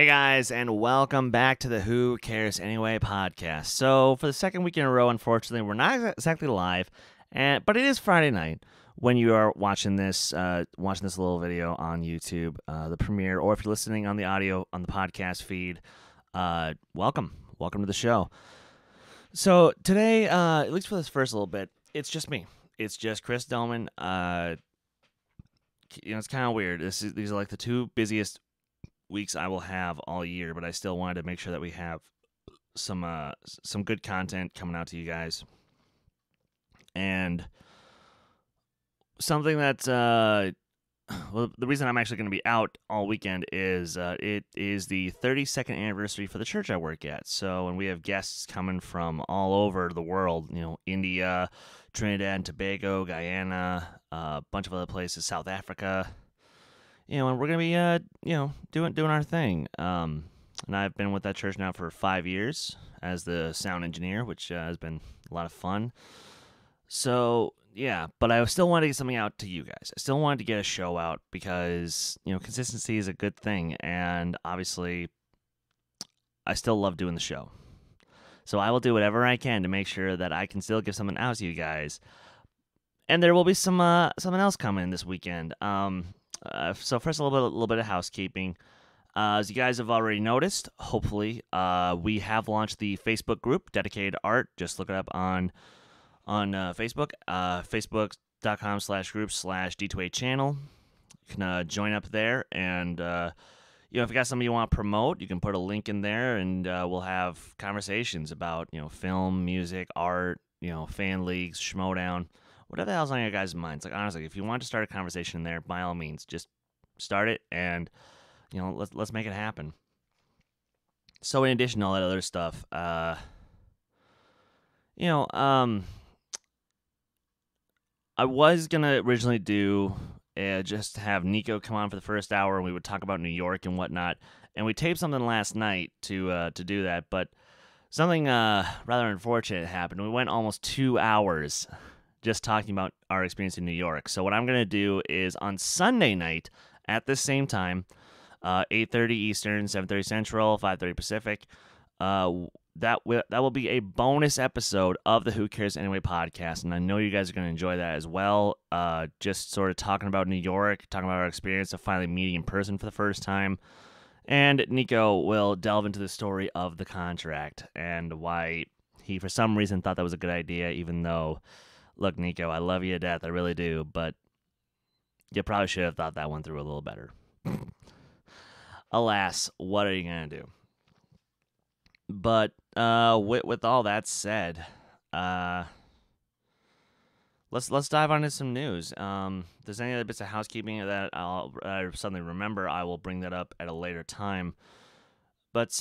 Hey guys, and welcome back to the Who Cares Anyway podcast. So for the second week in a row, unfortunately, we're not exactly live, but it is Friday night when you are watching this little video on YouTube, the premiere, or if you're listening on the audio on the podcast feed, welcome to the show. So today, at least for this first little bit, it's just me. It's just Chris Dohmen. You know, it's kind of weird. These are like the two busiest weeks I will have all year, but I still wanted to make sure that we have some good content coming out to you guys. And something that the reason I'm actually going to be out all weekend is it is the 32nd anniversary for the church I work at. So, and we have guests coming from all over the world, you know, India, Trinidad and Tobago, Guyana, a bunch of other places, South Africa. You know, and we're going to be, you know, doing our thing. And I've been with that church now for 5 years as the sound engineer, which has been a lot of fun. So, yeah, but I still wanted to get something out to you guys. I still wanted to get a show out because, you know, consistency is a good thing. And obviously, I still love doing the show. So I will do whatever I can to make sure that I can still give something out to you guys. And there will be some something else coming this weekend. So first, a little bit of housekeeping. As you guys have already noticed, hopefully, we have launched the Facebook group, Dedicated Art. Just look it up on Facebook, facebook.com/group/D2A channel. You can join up there, and you know, if you got something you want to promote, you can put a link in there, and we'll have conversations about, you know, film, music, art, you know, fan leagues, Schmodown. Whatever the hell's on your guys' minds. Like, honestly, if you want to start a conversation there, by all means, just start it, and, you know, let's make it happen. So in addition to all that other stuff, you know, I was going to originally do just have Nico come on for the first hour, and we would talk about New York and whatnot, and we taped something last night to do that, but something rather unfortunate happened. We went almost 2 hours just talking about our experience in New York. So what I'm going to do is on Sunday night at the same time, 8:30 Eastern, 7:30 Central, 5:30 Pacific, that will be a bonus episode of the Who Cares Anyway podcast, and I know you guys are going to enjoy that as well. Just sort of talking about New York, talking about our experience of finally meeting in person for the first time. And Nico will delve into the story of the contract and why he, for some reason, thought that was a good idea, even though... Look, Nico, I love you to death. I really do. But you probably should have thought that one through a little better. Alas, what are you going to do? But with all that said, let's dive on into some news. If there's any other bits of housekeeping that I suddenly remember, I will bring that up at a later time. But,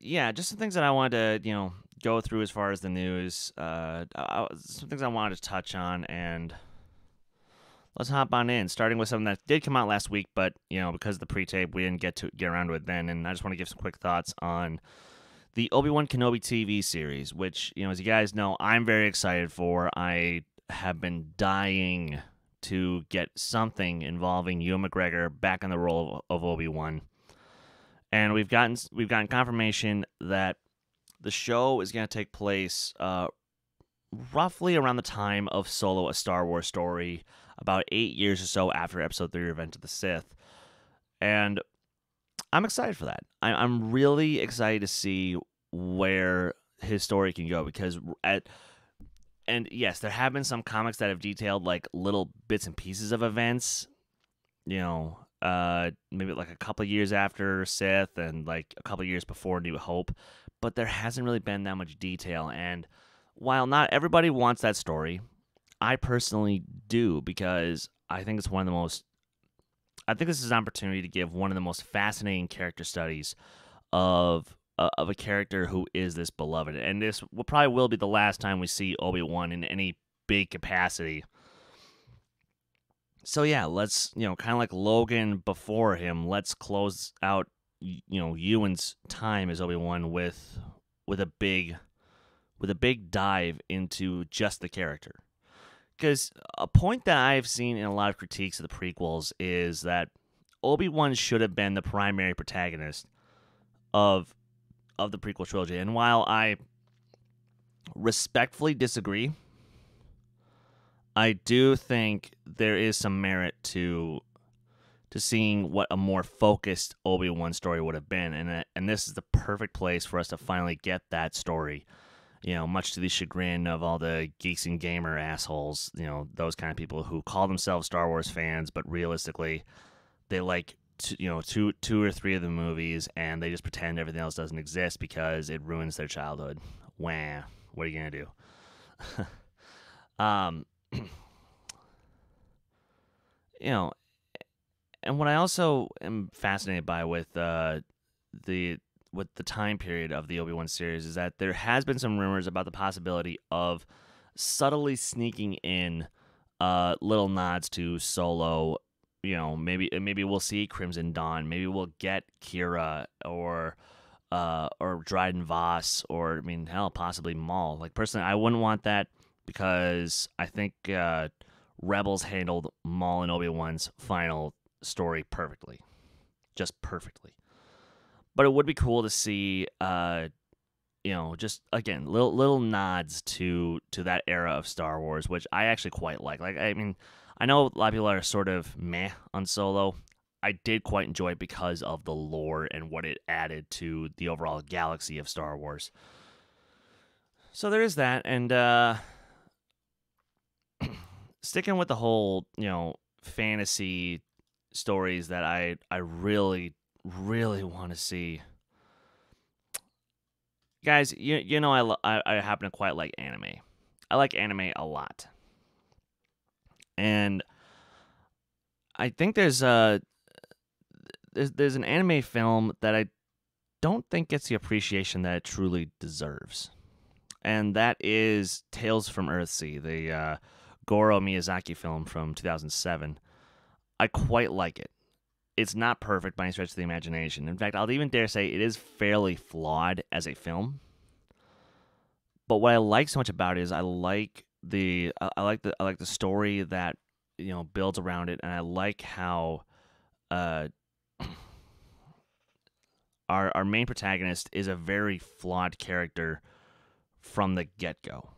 yeah, just some things that I wanted to, you know, go through as far as the news, some things I wanted to touch on, and let's hop on in, starting with something that did come out last week, but, you know, because of the pre-tape, we didn't get around to it then, and I just want to give some quick thoughts on the Obi-Wan Kenobi TV series, which, you know, as you guys know, I'm very excited for. I have been dying to get something involving Ewan McGregor back in the role of Obi-Wan, and we've gotten confirmation that the show is going to take place roughly around the time of Solo, A Star Wars Story, about 8 years or so after Episode 3, Revenge of the Sith. And I'm excited for that. I'm really excited to see where his story can go, because and yes, there have been some comics that have detailed like little bits and pieces of events, you know, maybe like a couple of years after Sith and like a couple of years before New Hope. But there hasn't really been that much detail, and while not everybody wants that story, I personally do, because I think it's one of the most... I think this is an opportunity to give one of the most fascinating character studies of a character who is this beloved, and this will probably will be the last time we see Obi-Wan in any big capacity. So yeah, let's, you know, kind of like Logan before him, let's close out, you know, Ewan's time as Obi-Wan with a big dive into just the character. Because a point that I've seen in a lot of critiques of the prequels is that Obi-Wan should have been the primary protagonist of the prequel trilogy. And while I respectfully disagree, I do think there is some merit to seeing what a more focused Obi-Wan story would have been, and this is the perfect place for us to finally get that story. You know, much to the chagrin of all the geeks and gamer assholes, you know, those kind of people who call themselves Star Wars fans, but realistically, they like two or three of the movies, and they just pretend everything else doesn't exist because it ruins their childhood. Wah! What are you gonna do? You know, and what I also am fascinated by with the time period of the Obi-Wan series is that there has been some rumors about the possibility of subtly sneaking in little nods to Solo. You know, maybe we'll see Crimson Dawn, maybe we'll get Kira or Dryden Voss, or I mean, hell, possibly Maul. Like, personally, I wouldn't want that because I think Rebels handled Maul and Obi-Wan's final story perfectly, just perfectly. But it would be cool to see, you know, just again little nods to that era of Star Wars, which I actually quite like. Like, I mean, I know a lot of people are sort of meh on Solo. I did quite enjoy it because of the lore and what it added to the overall galaxy of Star Wars. So there is that, and sticking with the whole, you know, fantasy stories that I really want to see. Guys, you know, I happen to quite like anime. I like anime a lot. And I think there's an anime film that I don't think gets the appreciation that it truly deserves, and that is Tales from Earthsea, the Goro Miyazaki film from 2007. I quite like it. It's not perfect by any stretch of the imagination. In fact, I'll even dare say it is fairly flawed as a film. But what I like so much about it is I like the story that, you know, builds around it, and I like how our main protagonist is a very flawed character from the get-go.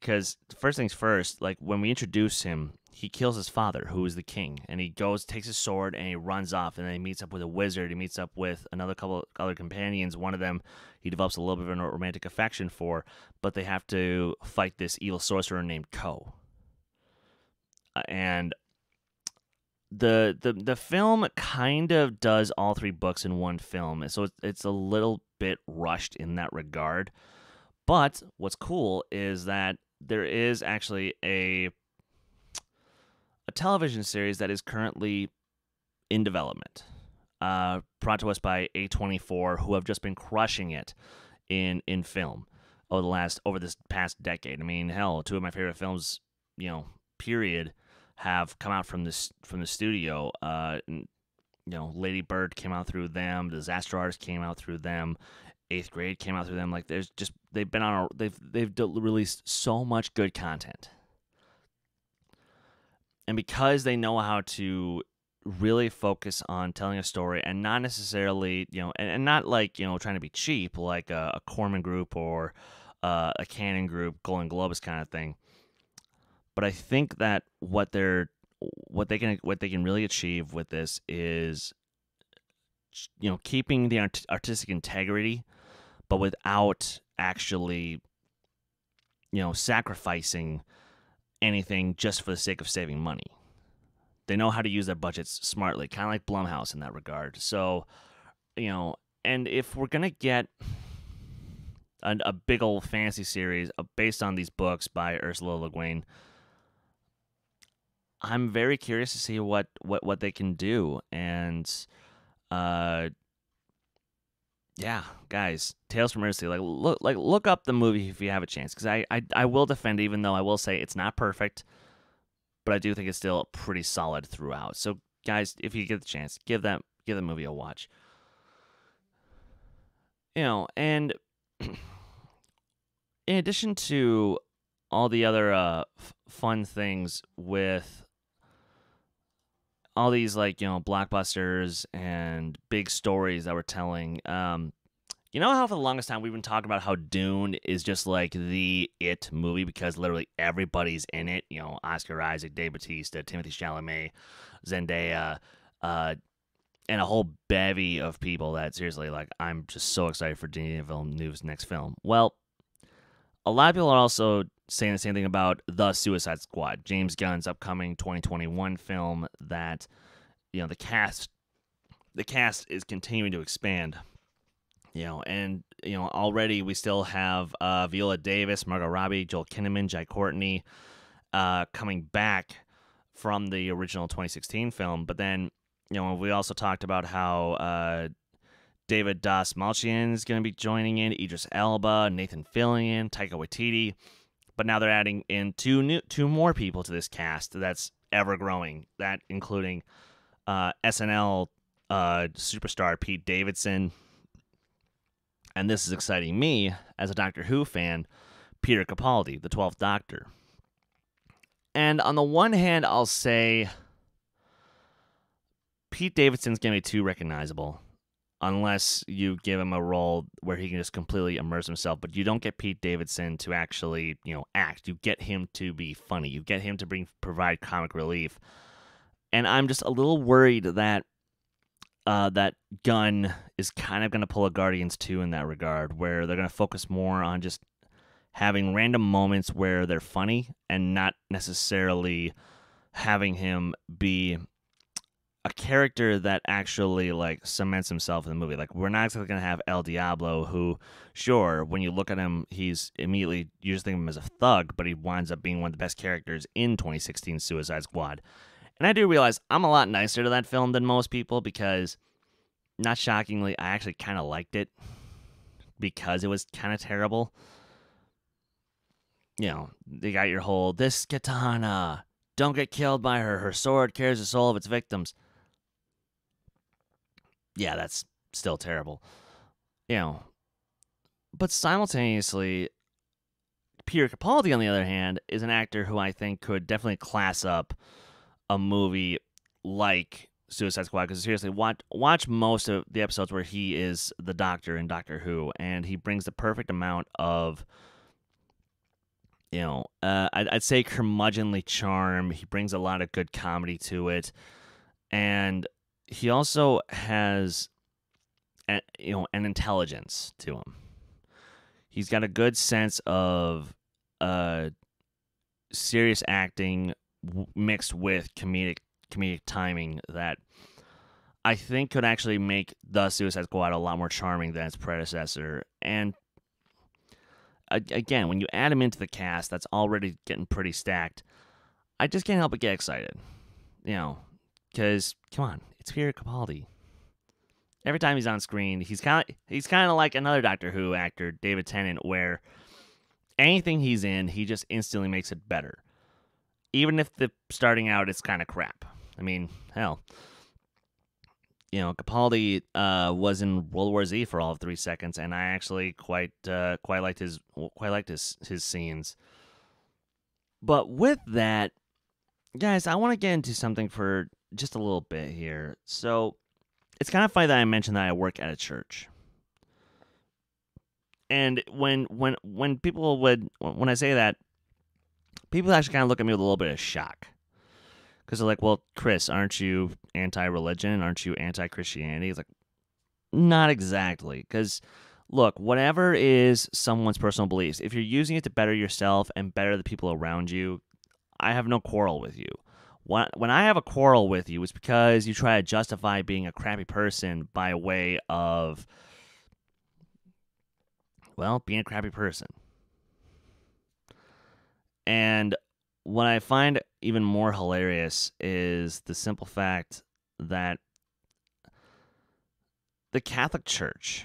Because first things first, like, when we introduce him, he kills his father, who is the king, and he goes, takes his sword, and he runs off, and then he meets up with a wizard. He meets up with another couple other companions. One of them he develops a little bit of a romantic affection for, but they have to fight this evil sorcerer named Ko. And the film kind of does all three books in one film, so it's a little bit rushed in that regard. But what's cool is that there is actually a television series that is currently in development, brought to us by A24, who have just been crushing it in film over this past decade. I mean, hell, two of my favorite films, you know, period, have come out from the studio. You know, Lady Bird came out through them, Disaster Artist came out through them, Eighth Grade came out through them. Like, there's just they've released so much good content. And because they know how to really focus on telling a story and not necessarily, you know, and not like, you know, trying to be cheap, like a Corman Group or a Cannon Group, Golden Globus kind of thing. But I think that what they can really achieve with this is, you know, keeping the artistic integrity, but without actually, you know, sacrificing anything just for the sake of saving money. They know how to use their budgets smartly, kind of like Blumhouse in that regard. So, you know, and if we're going to get a big old fantasy series based on these books by Ursula Le Guin, I'm very curious to see what they can do. And, yeah, guys, Tales from Earthsea, look up the movie if you have a chance, because I will defend it, even though I will say it's not perfect, but I do think it's still pretty solid throughout. So, guys, if you get the chance, give the movie a watch. You know, and in addition to all the other fun things with all these blockbusters and big stories that we're telling. You know how for the longest time we've been talking about how Dune is just like the It movie because literally everybody's in it. You know, Oscar Isaac, Dave Bautista, Timothée Chalamet, Zendaya, and a whole bevy of people that seriously, like, I'm just so excited for Denis Villeneuve's next film. Well, a lot of people are also saying the same thing about The Suicide Squad, James Gunn's upcoming 2021 film that, you know, the cast is continuing to expand. You know, and, you know, already we still have Viola Davis, Margot Robbie, Joel Kinnaman, Jai Courtney coming back from the original 2016 film. But then, you know, we also talked about how David Dasmalchian is going to be joining in, Idris Elba, Nathan Fillion, Taika Waititi. But now they're adding in two more people to this cast that's ever-growing, that including SNL superstar Pete Davidson. And this is exciting me, as a Doctor Who fan, Peter Capaldi, the 12th Doctor. And on the one hand, I'll say Pete Davidson's going to be too recognizable unless you give him a role where he can just completely immerse himself. But you don't get Pete Davidson to actually, you know, act. You get him to be funny. You get him to provide comic relief. And I'm just a little worried that that Gunn is kind of going to pull a Guardians 2 in that regard, where they're going to focus more on just having random moments where they're funny and not necessarily having him be a character that actually, like, cements himself in the movie. Like, we're not exactly going to have El Diablo, who, sure, when you look at him, he's immediately, you just think of him as a thug, but he winds up being one of the best characters in 2016's Suicide Squad. And I do realize I'm a lot nicer to that film than most people because, not shockingly, I actually kind of liked it because it was kind of terrible. You know, they got your whole, this katana, don't get killed by her, her sword carries the soul of its victims. Yeah, that's still terrible. You know, but simultaneously, Peter Capaldi, on the other hand, is an actor who I think could definitely class up a movie like Suicide Squad, because seriously, watch most of the episodes where he is the Doctor in Doctor Who, and he brings the perfect amount of, you know, I'd say curmudgeonly charm. He brings a lot of good comedy to it, and he also has, you know, an intelligence to him. He's got a good sense of serious acting mixed with comedic timing that I think could actually make The Suicide Squad a lot more charming than its predecessor. And again, when you add him into the cast, that's already getting pretty stacked. I just can't help but get excited, you know, because come on, it's Peter Capaldi. Every time he's on screen, he's kind of like another Doctor Who actor, David Tennant, where anything he's in, he just instantly makes it better. Even if the starting out is kind of crap. I mean, hell. You know, Capaldi was in World War Z for all of 3 seconds, and I actually quite liked his scenes. But with that, guys, I want to get into something for just a little bit here. So, it's kind of funny that I mentioned that I work at a church. And when I say that, people actually kind of look at me with a little bit of shock. Because they're like, well, Chris, aren't you anti-religion? Aren't you anti-Christianity? It's like, not exactly. Because, look, whatever is someone's personal beliefs, if you're using it to better yourself and better the people around you, I have no quarrel with you. When I have a quarrel with you, it's because you try to justify being a crappy person by way of, well, being a crappy person. And what I find even more hilarious is the simple fact that the Catholic Church,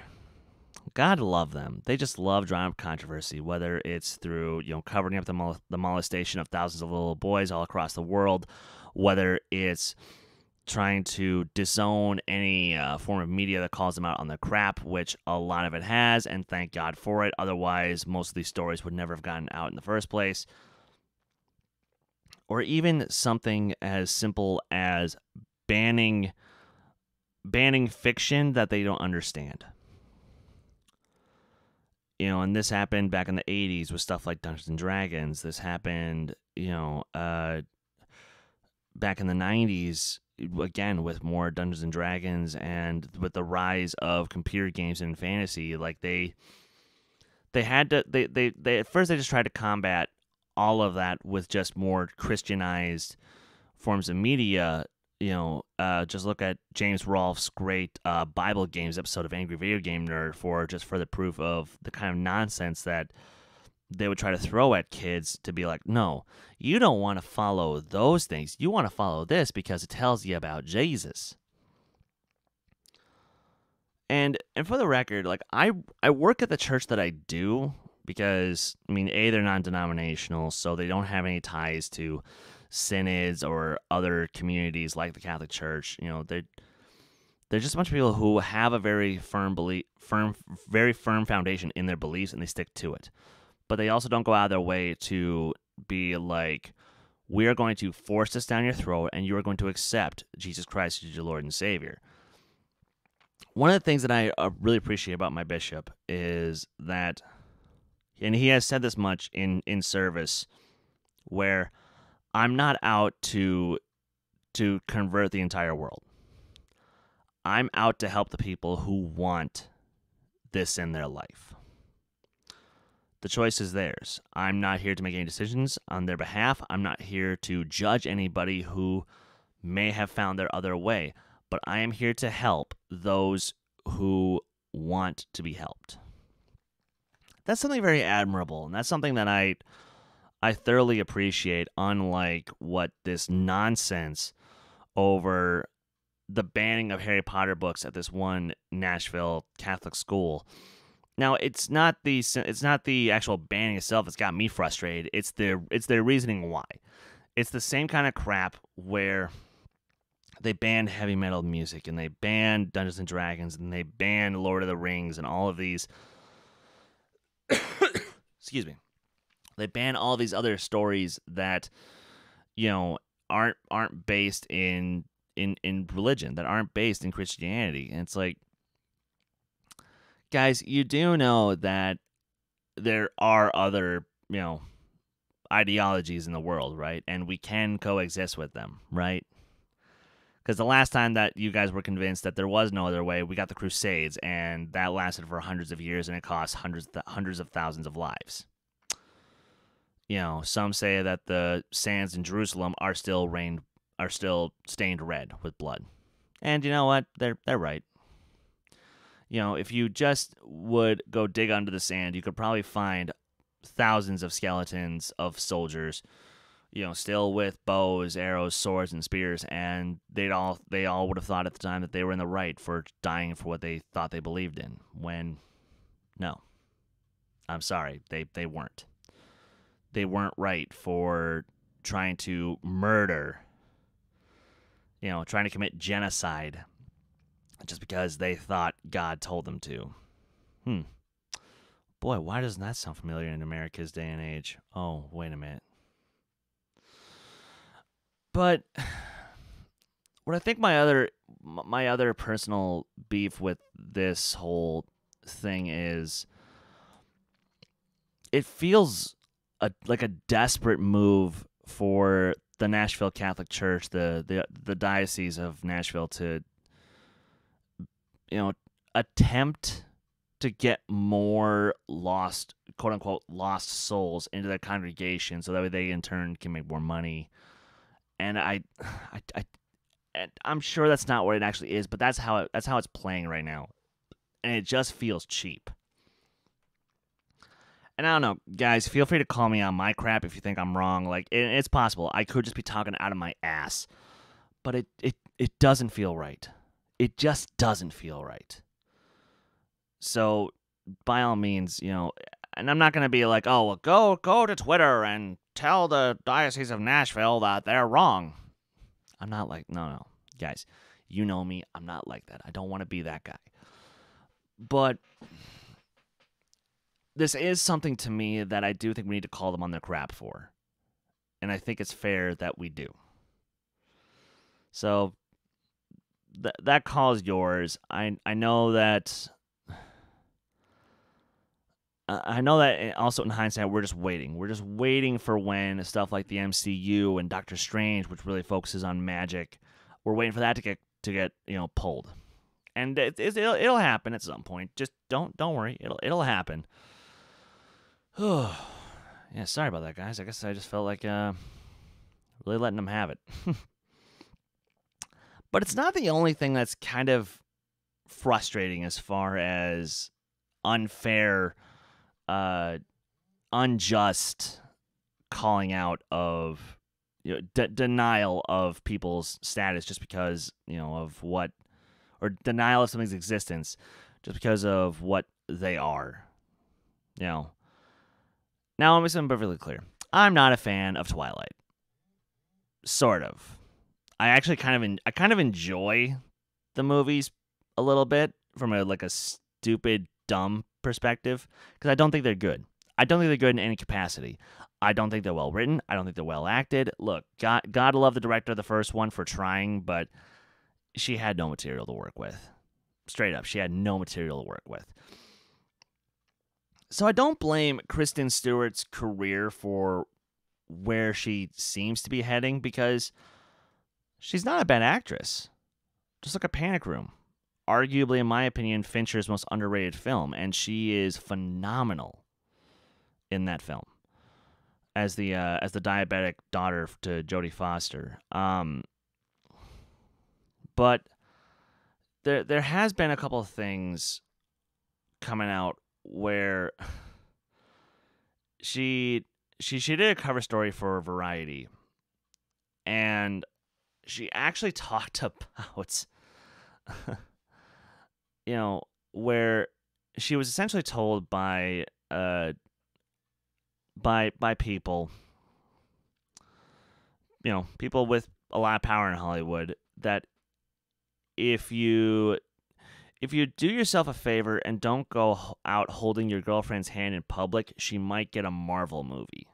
God love them, they just love drawing up controversy, whether it's through, you know, covering up the molestation of thousands of little boys all across the world, whether it's trying to disown any form of media that calls them out on the crap, which a lot of it has, and thank God for it. Otherwise, most of these stories would never have gotten out in the first place. Or even something as simple as banning fiction that they don't understand. You know, and this happened back in the 80s with stuff like Dungeons and Dragons. This happened, you know, back in the 90s, again, with more Dungeons and Dragons and with the rise of computer games and fantasy. Like, they at first just tried to combat all of that with just more Christianized forms of media. You know, just look at James Rolfe's great Bible Games episode of Angry Video Game Nerd for just further proof of the kind of nonsense that they would try to throw at kids to be like, no, you don't want to follow those things. You want to follow this because it tells you about Jesus. And for the record, like I work at the church that I do because, I mean, A, they're non-denominational, so they don't have any ties to synods or other communities like the Catholic Church. You know, they're just a bunch of people who have a very firm foundation in their beliefs, and they stick to it. But they also don't go out of their way to be like, we are going to force this down your throat, and you are going to accept Jesus Christ as your Lord and Savior. One of the things that I really appreciate about my bishop is that, and he has said this much in service, where I'm not out to convert the entire world. I'm out to help the people who want this in their life. The choice is theirs. I'm not here to make any decisions on their behalf. I'm not here to judge anybody who may have found their other way, but I am here to help those who want to be helped. That's something very admirable, and that's something that I thoroughly appreciate, unlike what this nonsense over the banning of Harry Potter books at this one Nashville Catholic school. Now, it's not the actual banning itself that's got me frustrated. It's their reasoning why. It's the same kind of crap where they banned heavy metal music, and they banned Dungeons and Dragons, and they banned Lord of the Rings, and all of these. Excuse me. They ban all these other stories that, you know, aren't based in religion, that aren't based in Christianity. And it's like, guys, you do know that there are other, you know, ideologies in the world, right? And we can coexist with them, right? Because the last time that you guys were convinced that there was no other way, we got the Crusades, and that lasted for hundreds of years, and it cost hundreds of thousands of lives. You know, some say that the sands in Jerusalem are still stained red with blood. And you know what? They're right. You know, if you just would go dig under the sand, you could probably find thousands of skeletons of soldiers, you know, still with bows, arrows, swords, and spears, and they all would have thought at the time that they were in the right for dying for what they thought they believed in, when no. I'm sorry, they weren't. They weren't right for trying to murder, you know, trying to commit genocide just because they thought God told them to. Boy, why doesn't that sound familiar in America's day and age? Oh, wait a minute. But what I think my other personal beef with this whole thing is, it feels like a desperate move for the Nashville Catholic Church, the Diocese of Nashville, to, you know, attempt to get more lost, quote unquote, lost souls into their congregation, so that way they in turn can make more money. And I'm sure that's not what it actually is, but that's how it's playing right now, and it just feels cheap. And I don't know, guys, feel free to call me on my crap if you think I'm wrong. Like, it's possible. I could just be talking out of my ass. But it doesn't feel right. It just doesn't feel right. So, by all means, you know, and I'm not going to be like, oh, well, go to Twitter and tell the Diocese of Nashville that they're wrong. I'm not like, no. Guys, you know me. I'm not like that. I don't want to be that guy. But this is something to me that I do think we need to call them on their crap for. And I think it's fair that we do. So, that call is yours. I know that also in hindsight, we're just waiting. We're just waiting for when stuff like the MCU and Doctor Strange, which really focuses on magic, we're waiting for that to get pulled. And it'll happen at some point. Just don't worry. It'll happen. Yeah, sorry about that, guys. I guess I just felt like really letting them have it. But it's not the only thing that's kind of frustrating as far as unfair, unjust calling out of denial of people's status just because of what, or denial of something's existence just because of what they are. Now, let me be perfectly clear. I'm not a fan of Twilight. Sort of. I actually kind of enjoy the movies a little bit from a stupid, dumb perspective, because I don't think they're good. I don't think they're good in any capacity. I don't think they're well written. I don't think they're well acted. Look, gotta love the director of the first one for trying, but she had no material to work with. Straight up, she had no material to work with. So I don't blame Kristen Stewart's career for where she seems to be heading, because she's not a bad actress. Just look at Panic Room. Arguably, in my opinion, Fincher's most underrated film, and she is phenomenal in that film as the diabetic daughter to Jodie Foster. But there has been a couple of things coming out where she did a cover story for Variety, and she actually talked about where she was essentially told by people, people with a lot of power in Hollywood, that if you do yourself a favor and don't go out holding your girlfriend's hand in public, she might get a Marvel movie.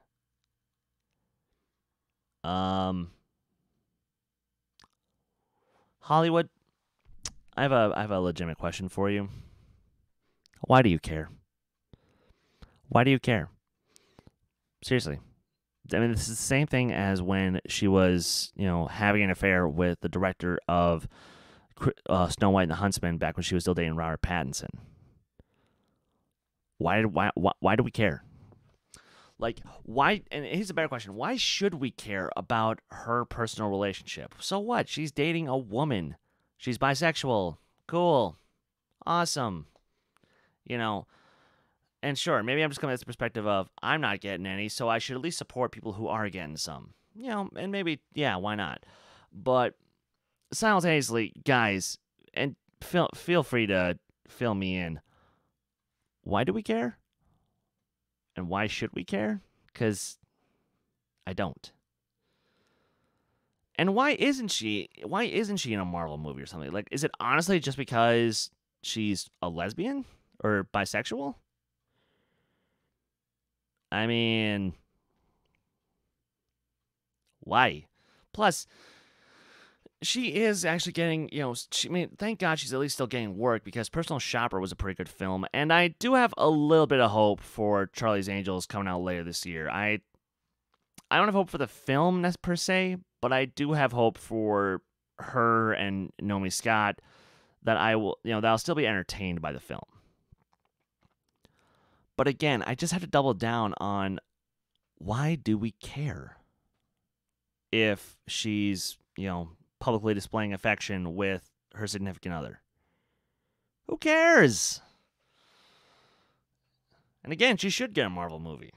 Hollywood, I have a legitimate question for you. Why do you care? Why do you care? Seriously. I mean, this is the same thing as when she was, having an affair with the director of Snow White and the Huntsman back when she was still dating Robert Pattinson. Why do we care? Like, why? And here's a better question. Why should we care about her personal relationship? So what? She's dating a woman. She's bisexual. Cool. Awesome. And sure, maybe I'm just coming at the perspective of I'm not getting any, so I should at least support people who are getting some. And maybe, yeah, why not? But simultaneously, guys, and feel free to fill me in. Why do we care? And why should we care? Because I don't. And why isn't she in a Marvel movie or something? Like, is it honestly just because she's a lesbian or bisexual? I mean, why? Plus, she is actually getting, thank God she's at least still getting work, because Personal Shopper was a pretty good film. And I do have a little bit of hope for Charlie's Angels coming out later this year. I don't have hope for the film per se, but I do have hope for her and Naomi Scott that I'll still be entertained by the film. But again, I just have to double down on why do we care if she's, publicly displaying affection with her significant other? Who cares? And again, she should get a Marvel movie.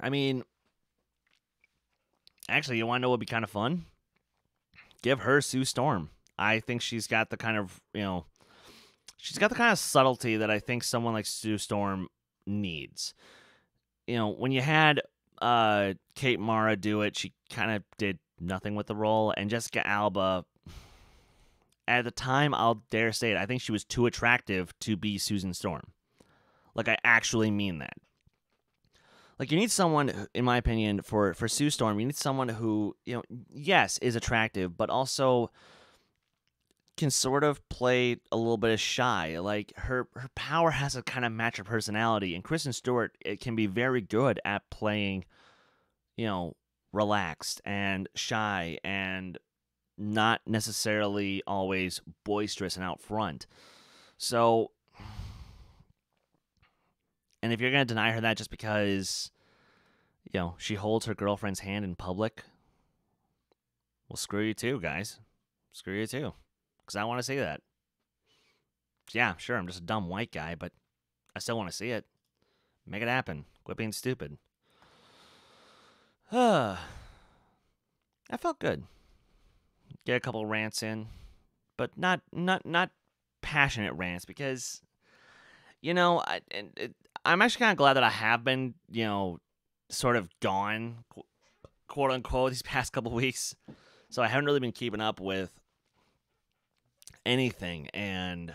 I mean, actually, you want to know what would be kind of fun? Give her Sue Storm. I think she's got the kind of, she's got the kind of subtlety that I think someone like Sue Storm needs. When you had Kate Mara do it, she kind of did nothing with the role. And Jessica Alba, at the time, I'll dare say it, I think she was too attractive to be Susan Storm. Like, I actually mean that. Like, you need someone, in my opinion, for Sue Storm, you need someone who, you know, yes, is attractive, but also can sort of play a little bit of shy. Like, her power has to kind of match her personality, and Kristen Stewart can be very good at playing, you know, relaxed and shy and not necessarily always boisterous and out front. So, and if you're going to deny her that just because, you know, she holds her girlfriend's hand in public, well, screw you too, guys. Screw you too. Because I want to see that. Yeah, sure, I'm just a dumb white guy, but I still want to see it. Make it happen. Quit being stupid. I felt good. Get a couple rants in, but not passionate rants, because, you know, I'm actually kind of glad that I have been, you know, sort of gone, quote unquote, these past couple weeks. So I haven't really been keeping up with anything, and,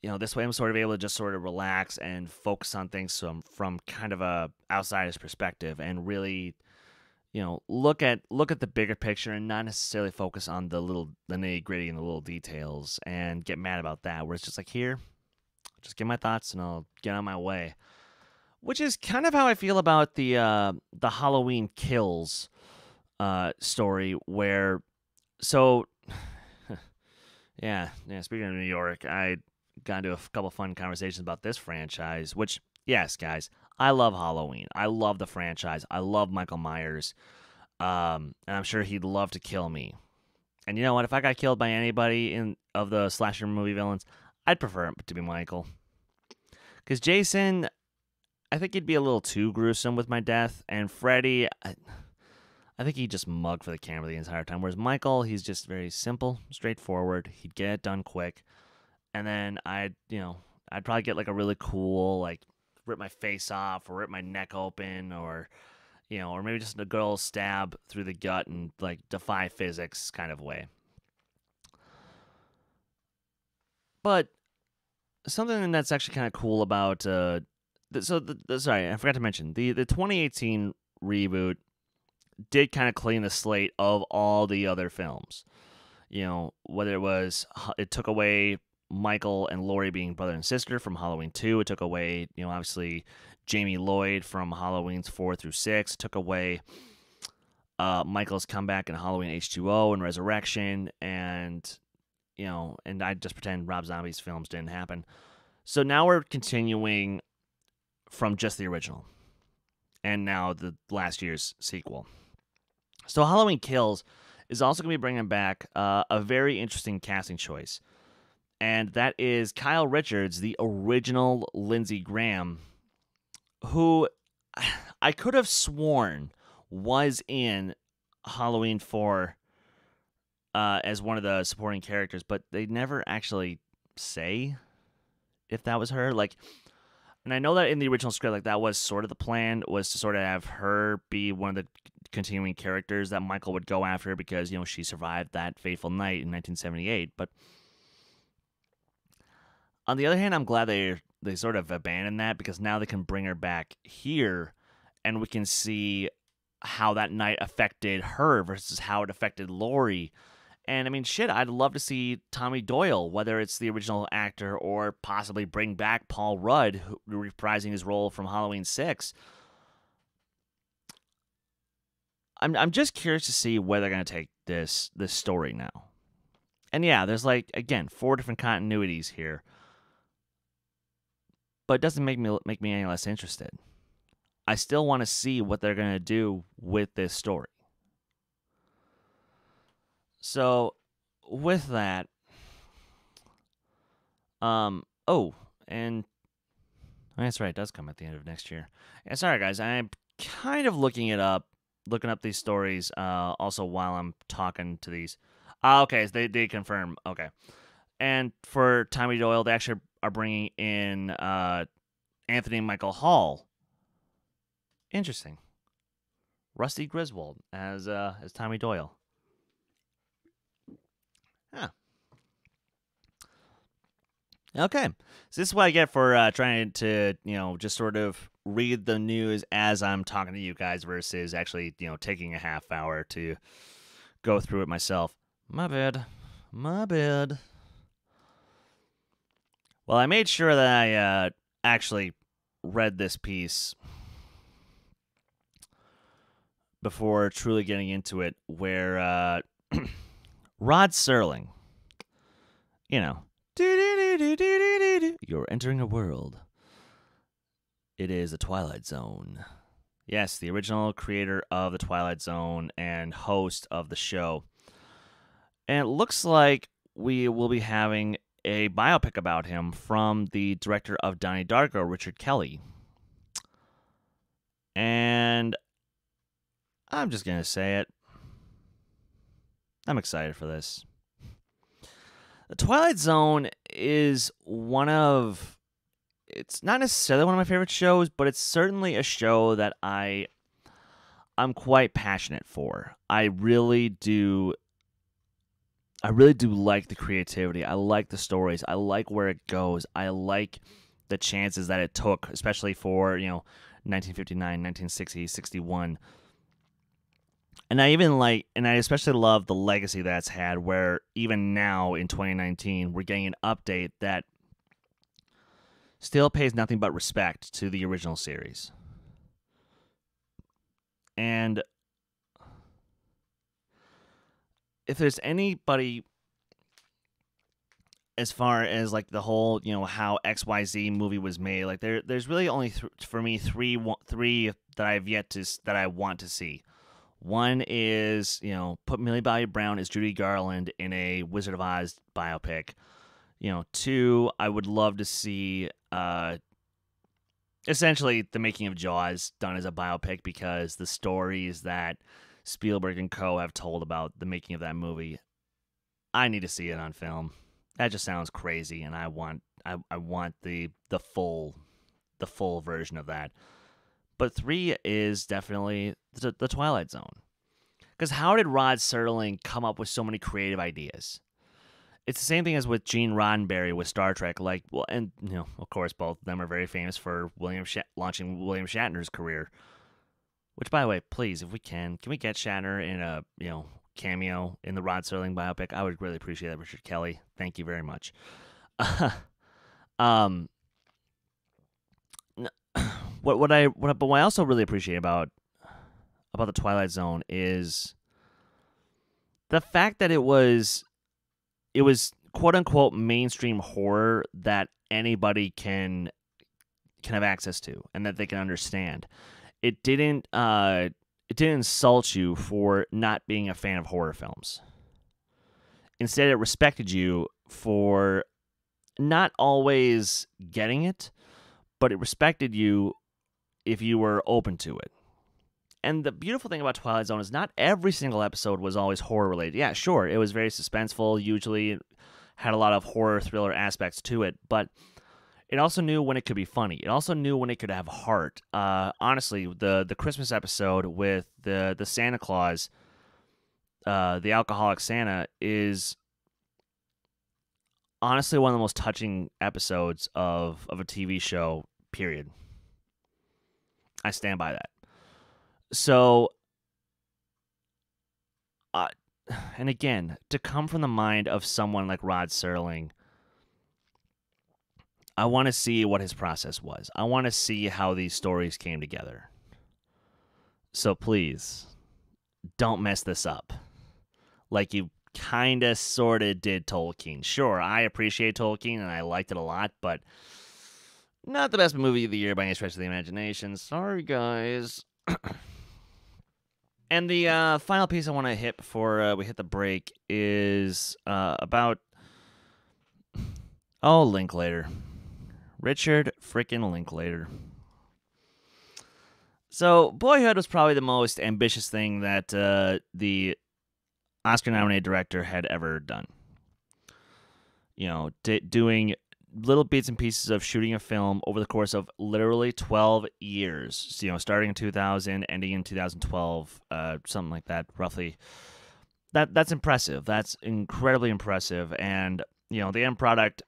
you know, this way I'm sort of able to just sort of relax and focus on things from kind of a outsider's perspective, and really, you know, look at the bigger picture and not necessarily focus on the nitty gritty and the little details and get mad about that. Where it's just like, here, I'll just get my thoughts and I'll get on my way, which is kind of how I feel about the Halloween Kills story. Where, so yeah. Speaking of New York, I got into a couple fun conversations about this franchise, which, yes, guys, I love Halloween. I love the franchise. I love Michael Myers. And I'm sure he'd love to kill me. And you know what? If I got killed by anybody of the slasher movie villains, I'd prefer it to be Michael. Because Jason, I think he'd be a little too gruesome with my death. And Freddy, I think he'd just mug for the camera the entire time. Whereas Michael, he's just very simple, straightforward. He'd get it done quick. And then I'd probably get like a really cool, like, rip my face off or rip my neck open, or, you know, or maybe just a good old stab through the gut and, like, defy physics kind of way. But something that's actually kind of cool about, sorry, I forgot to mention, the 2018 reboot did kind of clean the slate of all the other films. You know, whether it was, it took away Michael and Laurie being brother and sister from Halloween 2. It took away, you know, obviously Jamie Lloyd from Halloween's 4 through 6. It took away Michael's comeback in Halloween H2O and Resurrection. And, you know, and I just pretend Rob Zombie's films didn't happen. So now we're continuing from just the original. And now the last year's sequel. So Halloween Kills is also going to be bringing back a very interesting casting choice. And that is Kyle Richards, the original Lindsey Graham, who I could have sworn was in Halloween 4 as one of the supporting characters, but they never actually say if that was her. Like, and I know that in the original script, like, that was sort of the plan, was to sort of have her be one of the continuing characters that Michael would go after because, you know, she survived that fateful night in 1978, but on the other hand, I'm glad they sort of abandoned that, because now they can bring her back here and we can see how that night affected her versus how it affected Laurie. And, I mean, shit, I'd love to see Tommy Doyle, whether it's the original actor or possibly bring back Paul Rudd, reprising his role from Halloween 6. I'm just curious to see where they're going to take this story now. And, yeah, there's, like, again, 4 different continuities here. But it doesn't make me any less interested. I still want to see what they're going to do with this story. So, with that, that's right, it does come at the end of next year. And sorry, guys, I'm kind of looking up these stories also while I'm talking to these. Okay, so they confirm. Okay. And for Tommy Doyle, they actually are bringing in Anthony Michael Hall. Interesting. Rusty Griswold as Tommy Doyle. Huh. Okay. So this is what I get for trying to, you know, just sort of read the news as I'm talking to you guys versus actually, you know, taking a half hour to go through it myself. My bad. Well, I made sure that I actually read this piece before truly getting into it, where Rod Serling, you know, you're entering a world. It is The Twilight Zone. Yes, the original creator of The Twilight Zone and host of the show. And it looks like we will be having a biopic about him from the director of Donnie Darko, Richard Kelly. And I'm just going to say it. I'm excited for this. The Twilight Zone is one of... It's not necessarily one of my favorite shows, but it's certainly a show that I'm quite passionate for. I really do like the creativity. I like the stories. I like where it goes. I like the chances that it took, especially for, you know, 1959, 1960, 61. And I especially love the legacy that's had, where even now in 2019, we're getting an update that still pays nothing but respect to the original series. And if there's anybody, as far as like the whole, you know, how XYZ movie was made, like there's really only for me three that I want to see. One is, you know, put Millie Bobby Brown as Judy Garland in a Wizard of Oz biopic. You know, two, I would love to see essentially the making of Jaws done as a biopic, because the stories that Spielberg and co. have told about the making of that movie, I need to see it on film. That just sounds crazy, and I want the full version of that. But three is definitely the Twilight Zone, because how did Rod Serling come up with so many creative ideas? It's the same thing as with Gene Roddenberry with Star Trek. Like, well, and, you know, of course, both of them are very famous for launching William Shatner's career. Which, by the way, please, if we can we get Shatner in a, you know, cameo in the Rod Serling biopic? I would really appreciate that, Richard Kelly. Thank you very much. What I also really appreciate about The Twilight Zone is the fact that it was quote unquote mainstream horror that anybody can have access to and that they can understand. It didn't insult you for not being a fan of horror films. Instead, it respected you for not always getting it, but it respected you if you were open to it. And the beautiful thing about Twilight Zone is not every single episode was always horror-related. Yeah, sure, it was very suspenseful, usually it had a lot of horror-thriller aspects to it, but it also knew when it could be funny. It also knew when it could have heart. Honestly, the Christmas episode with the Santa Claus, the alcoholic Santa, is honestly one of the most touching episodes of a TV show, period. I stand by that. So, and again, to come from the mind of someone like Rod Serling, I want to see what his process was. I want to see how these stories came together. So please, don't mess this up. Like you kind of sort of did Tolkien. Sure, I appreciate Tolkien and I liked it a lot, but not the best movie of the year by any stretch of the imagination. Sorry, guys. And the final piece I want to hit before we hit the break is about... Oh, Linklater. Richard frickin' Linklater. So, Boyhood was probably the most ambitious thing that the Oscar-nominated director had ever done. You know, doing little bits and pieces of shooting a film over the course of literally 12 years. So, you know, starting in 2000, ending in 2012, something like that, roughly. That's impressive. That's incredibly impressive. And, you know, the end product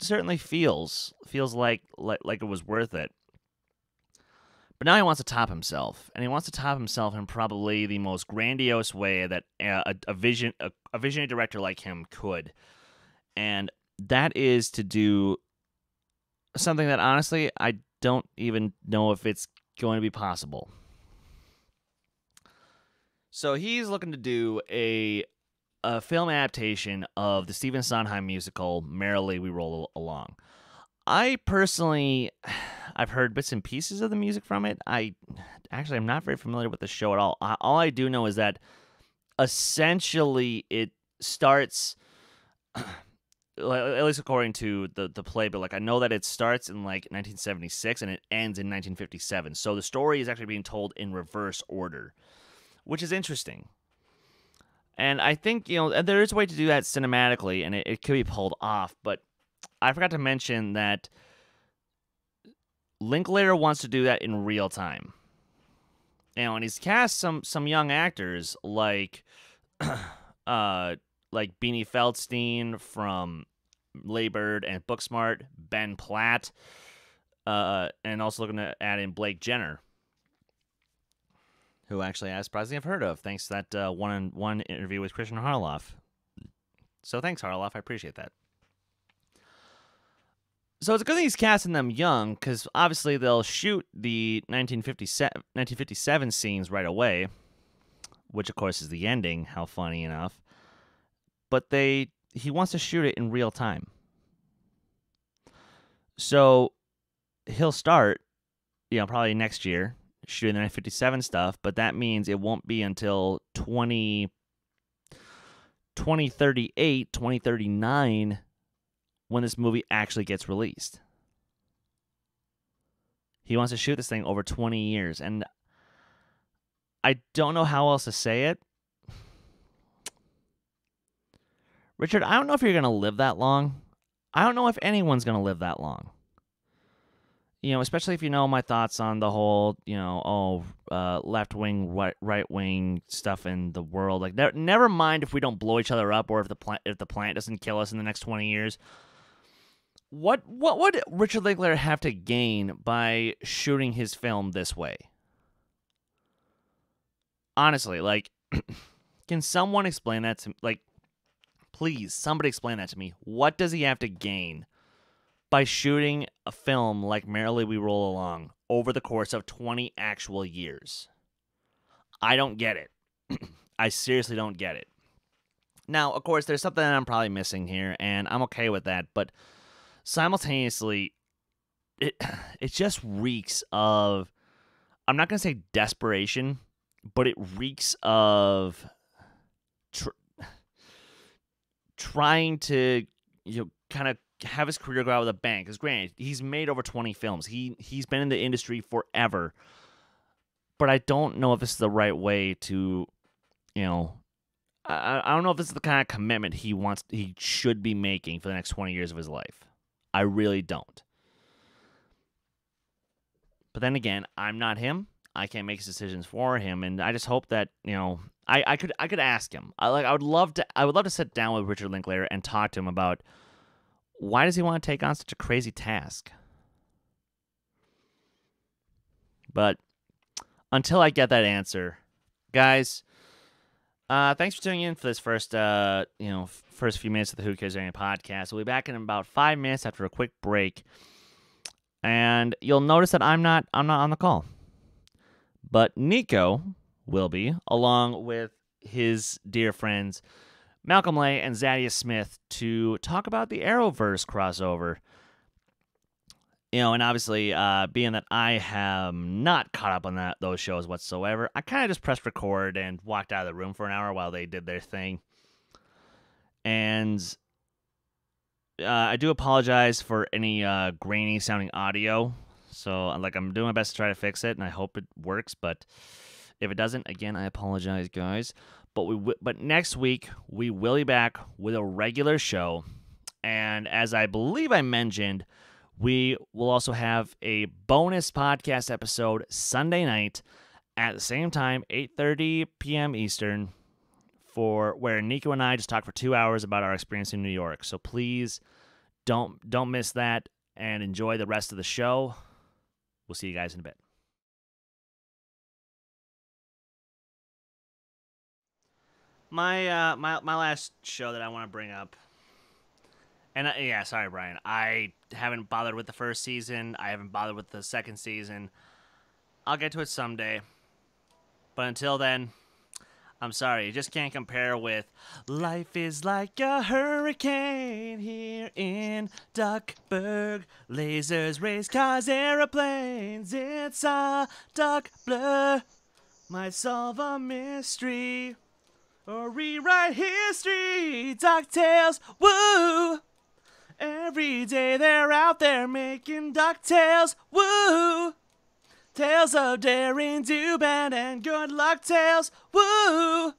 certainly feels like it was worth it. But now he wants to top himself, and he wants to top himself in probably the most grandiose way that a visionary director like him could. And that is to do something that, honestly, I don't even know if it's going to be possible. So he's looking to do a film adaptation of the Stephen Sondheim musical, Merrily We Roll Along. I personally, I've heard bits and pieces of the music from it. I'm not very familiar with the show at all. All I do know is that essentially it starts, at least according to the play, but like I know that it starts in like 1976 and it ends in 1957. So the story is actually being told in reverse order, which is interesting. And I think, you know, there is a way to do that cinematically, and it could be pulled off. But I forgot to mention that Linklater wants to do that in real time. You know, and he's cast some young actors like Beanie Feldstein from Lady Bird and Booksmart, Ben Platt, and also looking to add in Blake Jenner, who actually I surprisingly have heard of, thanks to that one-on-one interview with Kristian Harloff. So thanks, Harloff. I appreciate that. So it's a good thing he's casting them young, because obviously they'll shoot the 1957 scenes right away, which, of course, is the ending, how funny enough. But he wants to shoot it in real time. So he'll start, you know, probably next year, shooting the 1957 stuff, but that means it won't be until 2038, 2039 when this movie actually gets released. He wants to shoot this thing over 20 years, and I don't know how else to say it. Richard, I don't know if you're going to live that long. I don't know if anyone's going to live that long. You know, especially if you know my thoughts on the whole, you know, left-wing, right-wing stuff in the world. Like, never mind if we don't blow each other up or if the planet doesn't kill us in the next 20 years. What would Richard Linklater have to gain by shooting his film this way? Honestly, like, can someone explain that to me? Like, please, somebody explain that to me. What does he have to gain by shooting a film like Merrily We Roll Along over the course of 20 actual years? I don't get it. I seriously don't get it. Now, of course, there's something that I'm probably missing here, and I'm okay with that, but simultaneously, it just reeks of, I'm not going to say desperation, but it reeks of trying to, you know, kind of have his career go out with a bang, because granted, he's made over 20 films. He's been in the industry forever, but I don't know if this is the right way to, you know, I don't know if this is the kind of commitment he should be making for the next 20 years of his life. I really don't. But then again, I'm not him. I can't make decisions for him, and I just hope that, you know, I could ask him. I would love to sit down with Richard Linklater and talk to him about, why does he want to take on such a crazy task? But until I get that answer, guys, thanks for tuning in for this first few minutes of the Who Cares Anime podcast. We'll be back in about 5 minutes after a quick break, and you'll notice that I'm not on the call, but Nico will be, along with his dear friends Malcolm Lay and Zadie Smith, to talk about the Arrowverse crossover. You know, and obviously, being that I am not caught up on those shows whatsoever, I kind of just pressed record and walked out of the room for an hour while they did their thing. And I do apologize for any grainy-sounding audio. So, like, I'm doing my best to try to fix it, and I hope it works. But if it doesn't, again, I apologize, guys. But next week, we will be back with a regular show. And as I believe I mentioned, we will also have a bonus podcast episode Sunday night at the same time, 8:30 p.m. Eastern, where Nico and I just talk for 2 hours about our experience in New York. So please don't miss that, and enjoy the rest of the show. We'll see you guys in a bit. My my last show that I want to bring up, and yeah, sorry Brian, I haven't bothered with the first season. I haven't bothered with the second season. I'll get to it someday, but until then, I'm sorry. You just can't compare with Life is Like a Hurricane here in Duckburg. Lasers, race cars, airplanes. It's a duck blur. Might solve a mystery or rewrite history. Duck tales, woo! Every day they're out there making duck tales, woo! Tales of daring, do bad, and good luck tales, woo!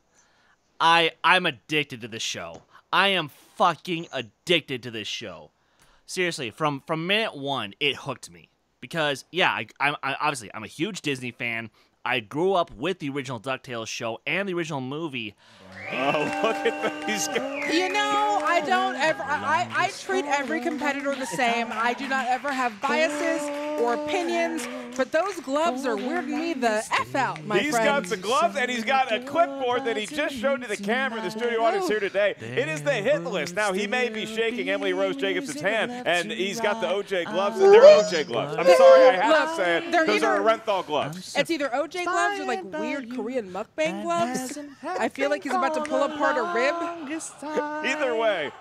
I'm addicted to this show. I am fucking addicted to this show. Seriously, from minute one, it hooked me. Because, yeah, I'm obviously, I'm a huge Disney fan. I grew up with the original DuckTales show and the original movie. Oh, look at these guys. You know, I don't ever, I treat every competitor the same. I do not ever have biases or opinions, but those gloves are weirding me the F out, my friend. He's got the gloves, and he's got a clipboard that he just showed to the camera, the studio audience here today. It is the hit list. Now, he may be shaking Emily Rose Jacobson's hand, and he's got the OJ gloves, and they're OJ gloves. I'm sorry, I have to say it. Those are Orenthal gloves. It's either OJ gloves are like weird Korean mukbang gloves. I feel like he's about to pull apart a rib. Either way,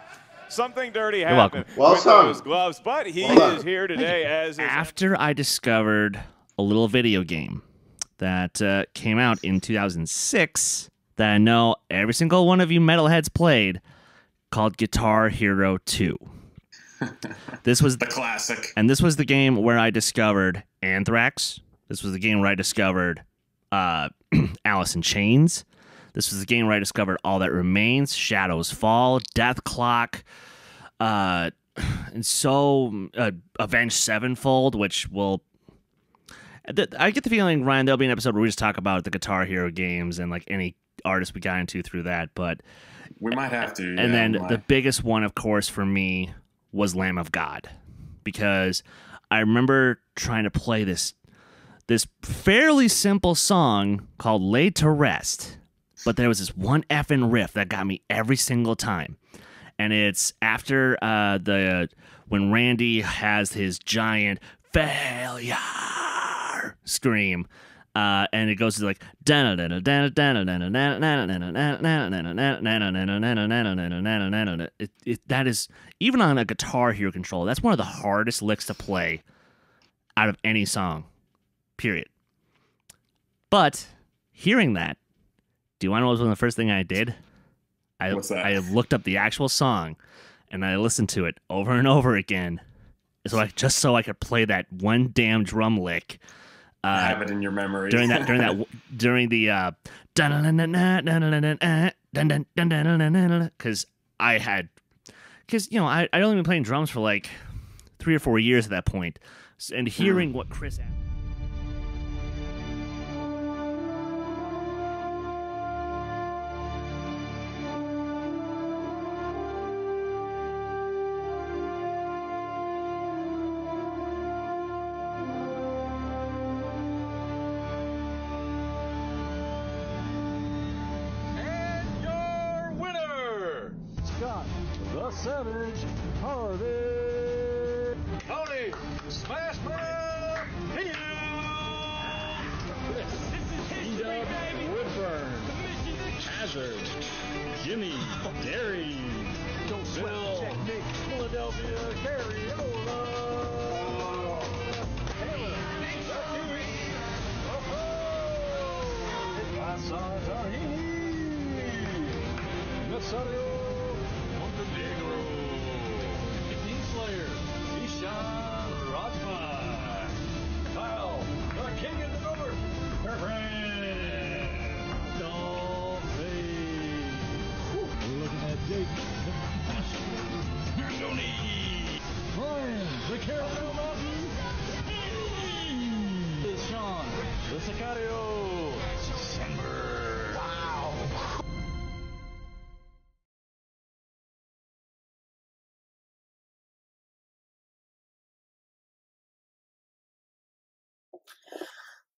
something dirty happened with those gloves, but he is here today as... After I discovered a little video game that came out in 2006 that I know every single one of you metalheads played, called Guitar Hero 2. This was the classic. And this was the game where I discovered Anthrax. This was the game where I discovered Alice in Chains. This was the game where I discovered All That Remains, Shadows Fall, Death Clock, and so Avenged Sevenfold, which will... I get the feeling, Ryan, there'll be an episode where we just talk about the Guitar Hero games and like any artist we got into through that, but... We might have to. And then the biggest one, of course, for me was Lamb of God, because I remember trying to play this fairly simple song called Laid to Rest, but there was this one effing riff that got me every single time. And it's after when Randy has his giant failure scream, and it goes to like that is, even on a Guitar Hero controller, that's one of the hardest licks to play out of any song. Period. But hearing that, do you want to know what was the first thing I did? What's that? I looked up the actual song and I listened to it over and over again, so I could play that one damn drum lick. Have it in your memory during the because you know I'd only been playing drums for like 3 or 4 years at that point, and hearing what Chris asked.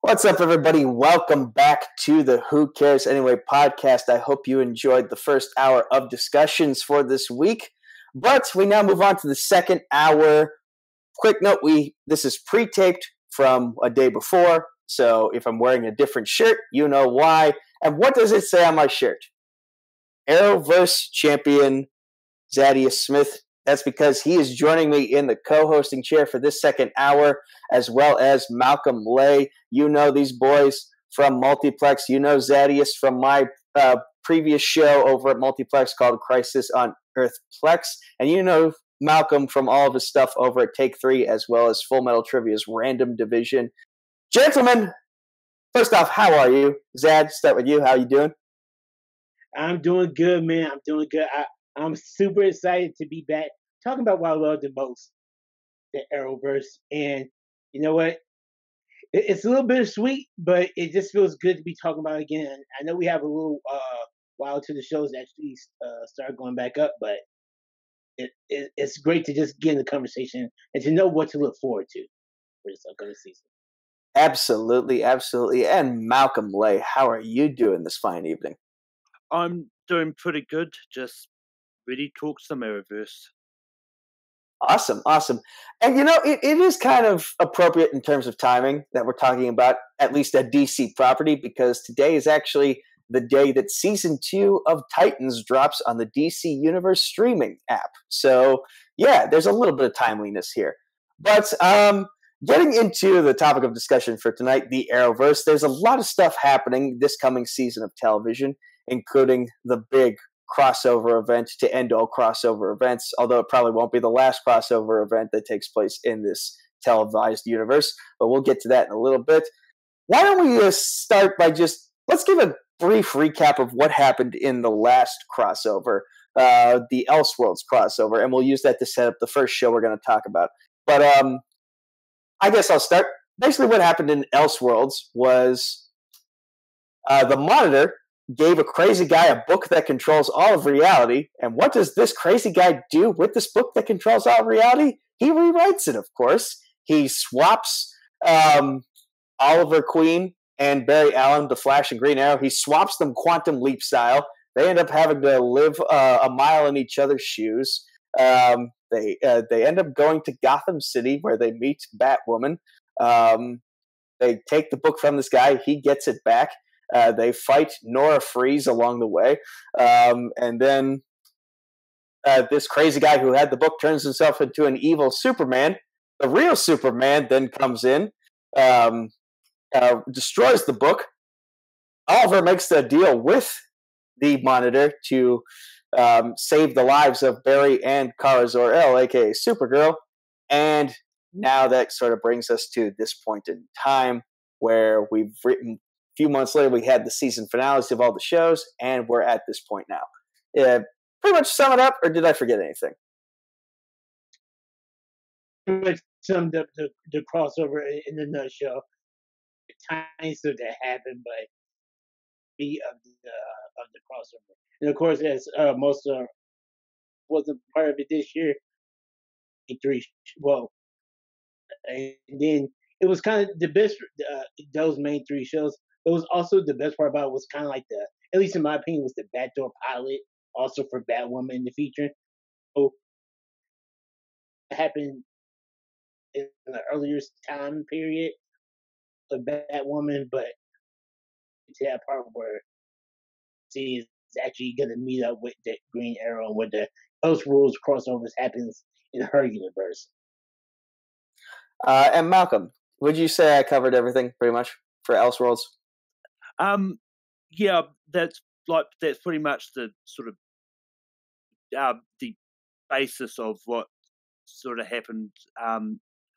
What's up, everybody? Welcome back to the Who Cares Anyway podcast. I hope you enjoyed the first hour of discussions for this week, but we now move on to the second hour. Quick note, this is pre-taped from a day before, so if I'm wearing a different shirt, you know why. And what does it say on my shirt? Arrowverse champion Zadie Smith. That's because he is joining me in the co-hosting chair for this second hour, as well as Malcolm Lay. You know these boys from Multiplex. You know Zadius from my previous show over at Multiplex called Crisis on Earthplex. And you know Malcolm from all of his stuff over at Take 3, as well as Full Metal Trivia's Random Division. Gentlemen, first off, how are you? Zad, start with you. How you doing? I'm doing good, man. I'm doing good. I'm super excited to be back talking about what I love the most, the Arrowverse. And you know what? It's a little bittersweet, but it just feels good to be talking about it again. I know we have a little while to the shows actually start going back up, but it's great to just get in the conversation and to know what to look forward to for this upcoming season. Absolutely, absolutely. And Malcolm Lay, how are you doing this fine evening? I'm doing pretty good, just really talk some Arrowverse. Awesome, awesome. And you know, it is kind of appropriate in terms of timing that we're talking about at least a DC property, because today is actually the day that season 2 of Titans drops on the DC Universe streaming app. So yeah, there's a little bit of timeliness here. But getting into the topic of discussion for tonight, the Arrowverse, there's a lot of stuff happening this coming season of television, including the big crossover event to end all crossover events, although it probably won't be the last crossover event that takes place in this televised universe, but we'll get to that in a little bit. Why don't we start by let's give a brief recap of what happened in the last crossover, the Elseworlds crossover, and we'll use that to set up the first show we're going to talk about. But I guess I'll start. Basically what happened in Elseworlds was the Monitor gave a crazy guy a book that controls all of reality. And what does this crazy guy do with this book that controls all of reality? He rewrites it, of course. He swaps Oliver Queen and Barry Allen, the Flash and Green Arrow. He swaps them quantum leap style. They end up having to live a mile in each other's shoes. They end up going to Gotham City, where they meet Batwoman. They take the book from this guy. He gets it back. They fight Nora Freeze along the way, and then this crazy guy who had the book turns himself into an evil Superman. The real Superman then comes in, destroys the book. Oliver makes a deal with the Monitor to save the lives of Barry and Kara Zor-El, a.k.a. Supergirl, and now that sort of brings us to this point in time where we've written... A few months later, we had the season finales of all the shows, and we're at this point now. Pretty much sum it up, or did I forget anything? Pretty much summed up the crossover in a nutshell. The tiny stuff that happened, but the of the crossover, and of course, as most wasn't part of it this year. And then it was kind of the best. Those main three shows. It was also the best part about it was kind of like the, at least in my opinion, was the backdoor pilot also for Batwoman in the feature. So it happened in the earlier time period of Batwoman, but to that part where she is actually going to meet up with the Green Arrow and where the Elseworlds crossovers happens in her universe. And Malcolm, would you say I covered everything pretty much for Elseworlds? Yeah, that's pretty much the sort of the basis of what sort of happened.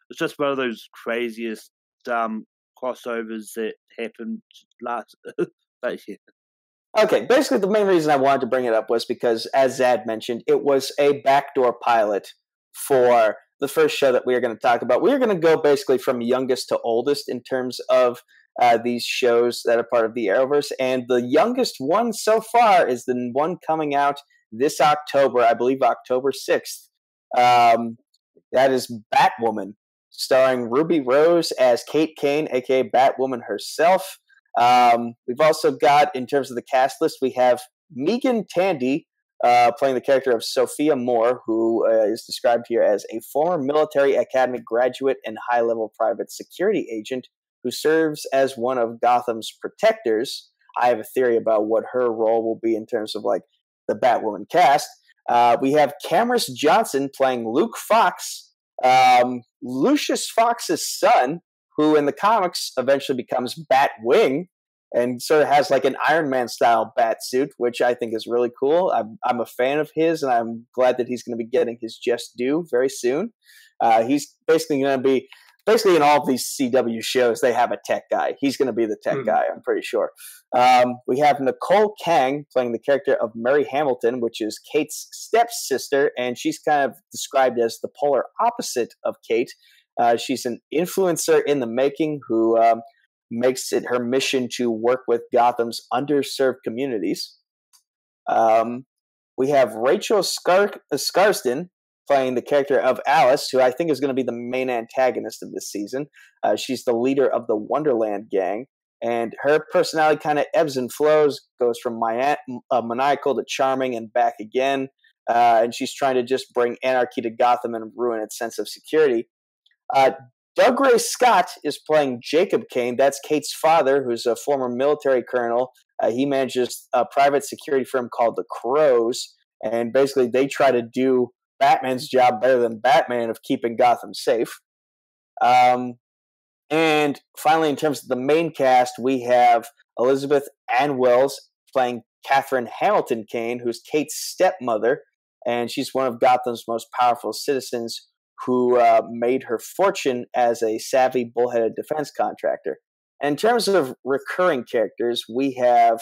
It's just one of those craziest crossovers that happened last. But yeah. Okay, basically the main reason I wanted to bring it up was because, as Zad mentioned, it was a backdoor pilot for the first show that we are going to talk about. We are going to go basically from youngest to oldest in terms of these shows that are part of the Arrowverse. And the youngest one so far is the one coming out this October, I believe October 6th. That is Batwoman. starring Ruby Rose as Kate Kane, aka Batwoman herself. We've also got, in terms of the cast list, we have Megan Tandy playing the character of Sophia Moore, who is described here as a former military academy graduate and high-level private security agent who serves as one of Gotham's protectors. I have a theory about what her role will be in terms of, like, the Batwoman cast. We have Camrys Johnson playing Luke Fox, Lucius Fox's son, who in the comics eventually becomes Batwing and sort of has like an Iron Man style bat suit, which I think is really cool. I'm a fan of his, and I'm glad that he's going to be getting his just due very soon. He's basically going to be in all of these CW shows, they have a tech guy. He's going to be the tech guy, I'm pretty sure. We have Nicole Kang playing the character of Mary Hamilton, which is Kate's stepsister, and she's kind of described as the polar opposite of Kate. She's an influencer in the making who makes it her mission to work with Gotham's underserved communities. We have Rachel Scarston playing the character of Alice, who I think is going to be the main antagonist of this season. She's the leader of the Wonderland gang, and her personality kind of ebbs and flows, goes from maniacal to charming and back again, and she's trying to just bring anarchy to Gotham and ruin its sense of security. Doug Ray Scott is playing Jacob Kane. That's Kate's father, who's a former military colonel. He manages a private security firm called the Crows, and basically they try to do Batman's job better than Batman of keeping Gotham safe. And finally, in terms of the main cast, we have Elizabeth Ann Wells playing Catherine Hamilton Kane, who's Kate's stepmother, and she's one of Gotham's most powerful citizens who made her fortune as a savvy, bullheaded defense contractor. In terms of recurring characters, we have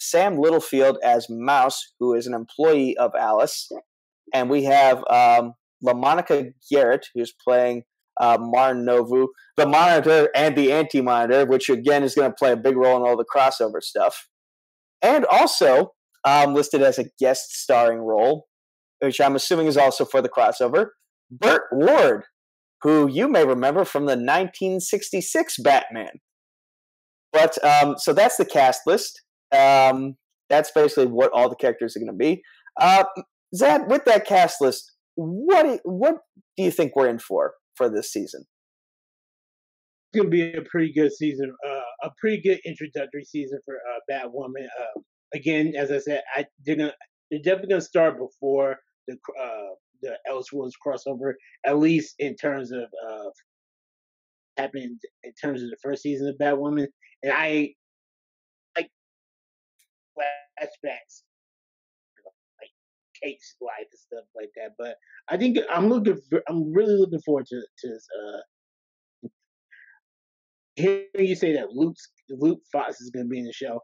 Sam Littlefield as Mouse, who is an employee of Alice, and we have LaMonica Garrett, who's playing Marnovu, the Monitor and the Anti-Monitor, which again is going to play a big role in all the crossover stuff. And also listed as a guest starring role, which I'm assuming is also for the crossover, Burt Ward, who you may remember from the 1966 Batman. But so that's the cast list. That's basically what all the characters are going to be. Zad, with that cast list, what do you think we're in for this season? It's going to be a pretty good season, a pretty good introductory season for Batwoman. Again, as I said, they're definitely going to start before the Elseworlds crossover, at least in terms of happening in terms of the first season of Batwoman. And I like flashbacks, like Kate's life and stuff like that. But I think I'm really looking forward to this. Hearing you say that Luke Fox is going to be in the show.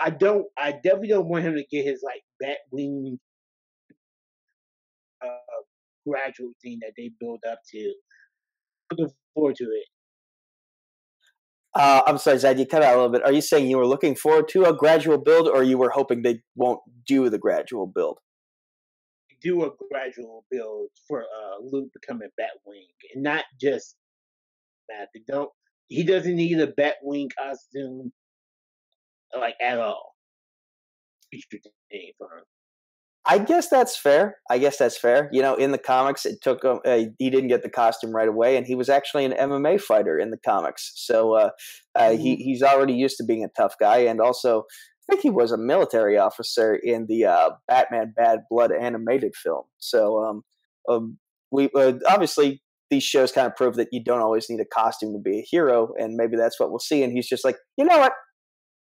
I definitely don't want him to get his like Batwing gradual thing that they build up to. Looking forward to it. I'm sorry, Zad, you cut out a little bit. Are you saying you were looking forward to a gradual build, or you were hoping they won't do the gradual build? Do a gradual build for Luke becoming Batwing, and not just that. He doesn't need a Batwing costume. Like at all. I guess that's fair. You know, in the comics, it took him. He didn't get the costume right away, and he was actually an MMA fighter in the comics. So he's already used to being a tough guy, and also I think he was a military officer in the Batman: Bad Blood animated film. So we obviously these shows kind of prove that you don't always need a costume to be a hero, and maybe that's what we'll see. And he's just like, you know what?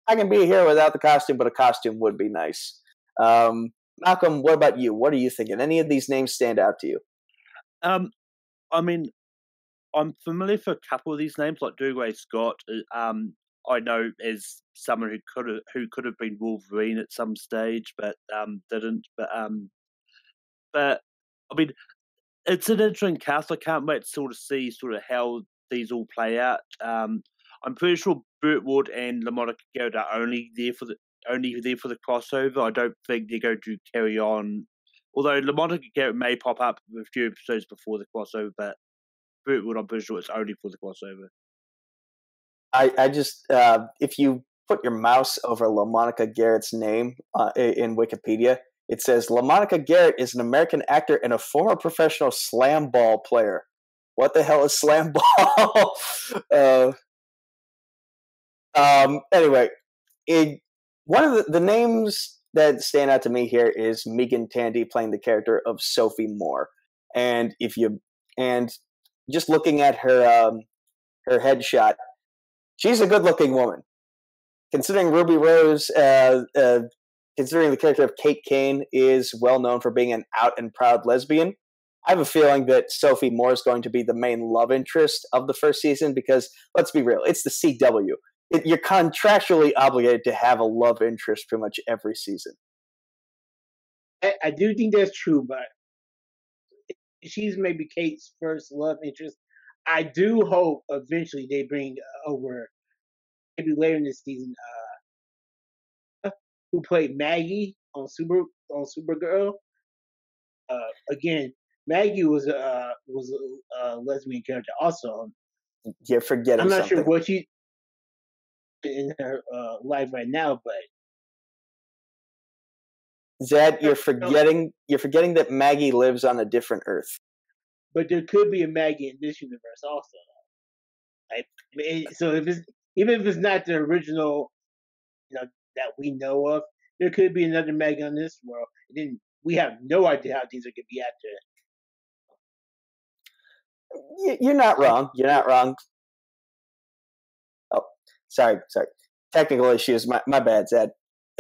I can be here without the costume, but a costume would be nice. Malcolm, what about you? What are you thinking? Any of these names stand out to you? I mean, I'm familiar for a couple of these names, like Doug Ray Scott. I know as someone who could have been Wolverine at some stage, but didn't. But I mean, it's an interesting cast. I can't wait to sort of see how these all play out. I'm pretty sure Burt Ward and LaMonica Garrett are only there for the crossover. I don't think they're going to carry on. Although LaMonica Garrett may pop up a few episodes before the crossover, but Bootwood, I'm pretty sure it's only for the crossover. I just, if you put your mouse over LaMonica Garrett's name in Wikipedia, it says, LaMonica Garrett is an American actor and a former professional slam ball player. What the hell is slam ball? Anyway, one of the names that stand out to me here is Megan Tandy playing the character of Sophie Moore. And if you, and just looking at her, her headshot, she's a good-looking woman. Considering Ruby Rose, considering the character of Kate Kane is well-known for being an out-and-proud lesbian, I have a feeling that Sophie Moore is going to be the main love interest of the first season because, let's be real, it's the CW. You're contractually obligated to have a love interest pretty much every season. I do think that's true, but she's maybe Kate's first love interest. I do hope eventually they bring over, maybe later in this season, who played Maggie on Supergirl. Again, Maggie was a lesbian character also. You're forgetting something. I'm not sure what she in her life right now, but Zed, you're forgetting that Maggie lives on a different Earth. But there could be a Maggie in this universe also. Like, so if it's, even if it's not the original, you know, that we know of, there could be another Maggie on this world. And then we have no idea how these are going to be after. You're not wrong. You're not wrong. Oh, sorry. Technical issues. My bad, Zed.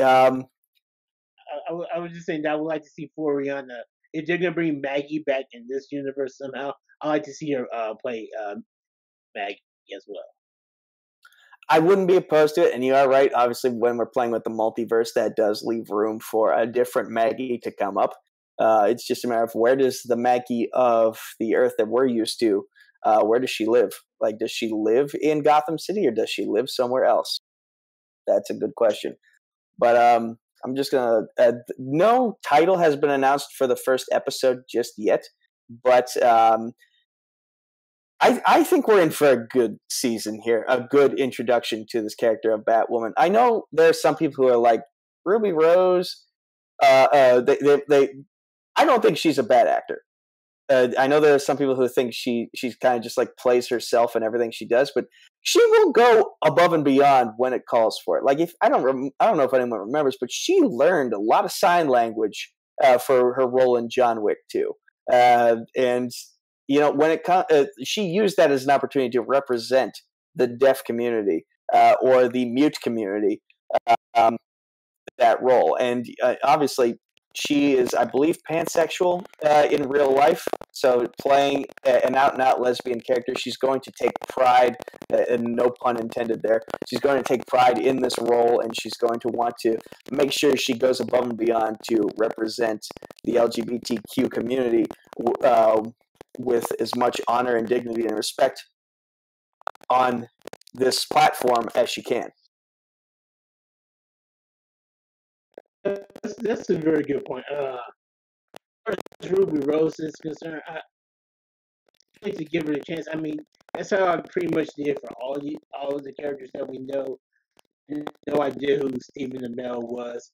I was just saying that I would like to see for Rihanna. If they're going to bring Maggie back in this universe somehow, I'd like to see her play Maggie as well. I wouldn't be opposed to it, and you are right. Obviously, when we're playing with the multiverse, that does leave room for a different Maggie to come up. It's just a matter of where does the Maggie of the Earth that we're used to, where does she live? Like, does she live in Gotham City, or does she live somewhere else? That's a good question. But I'm just going to – no title has been announced for the first episode just yet, but I think we're in for a good season here, a good introduction to this character of Batwoman. I know there are some people who are like, Ruby Rose, I don't think she's a bad actor. I know there are some people who think she's kind of just like plays herself in everything she does, but she will go above and beyond when it calls for it. Like I don't know if anyone remembers, but she learned a lot of sign language for her role in John Wick 2, and you know when it she used that as an opportunity to represent the deaf community or the mute community that role, and obviously. She is, I believe, pansexual in real life. So playing an out-and-out lesbian character, she's going to take pride, and no pun intended there, she's going to take pride in this role, and she's going to want to make sure she goes above and beyond to represent the LGBTQ community with as much honor and dignity and respect on this platform as she can. That's a very good point. As far as Ruby Rose is concerned, I need to give her a chance. I mean, that's how I pretty much did for all of the characters that we know. No idea who Stephen Amell was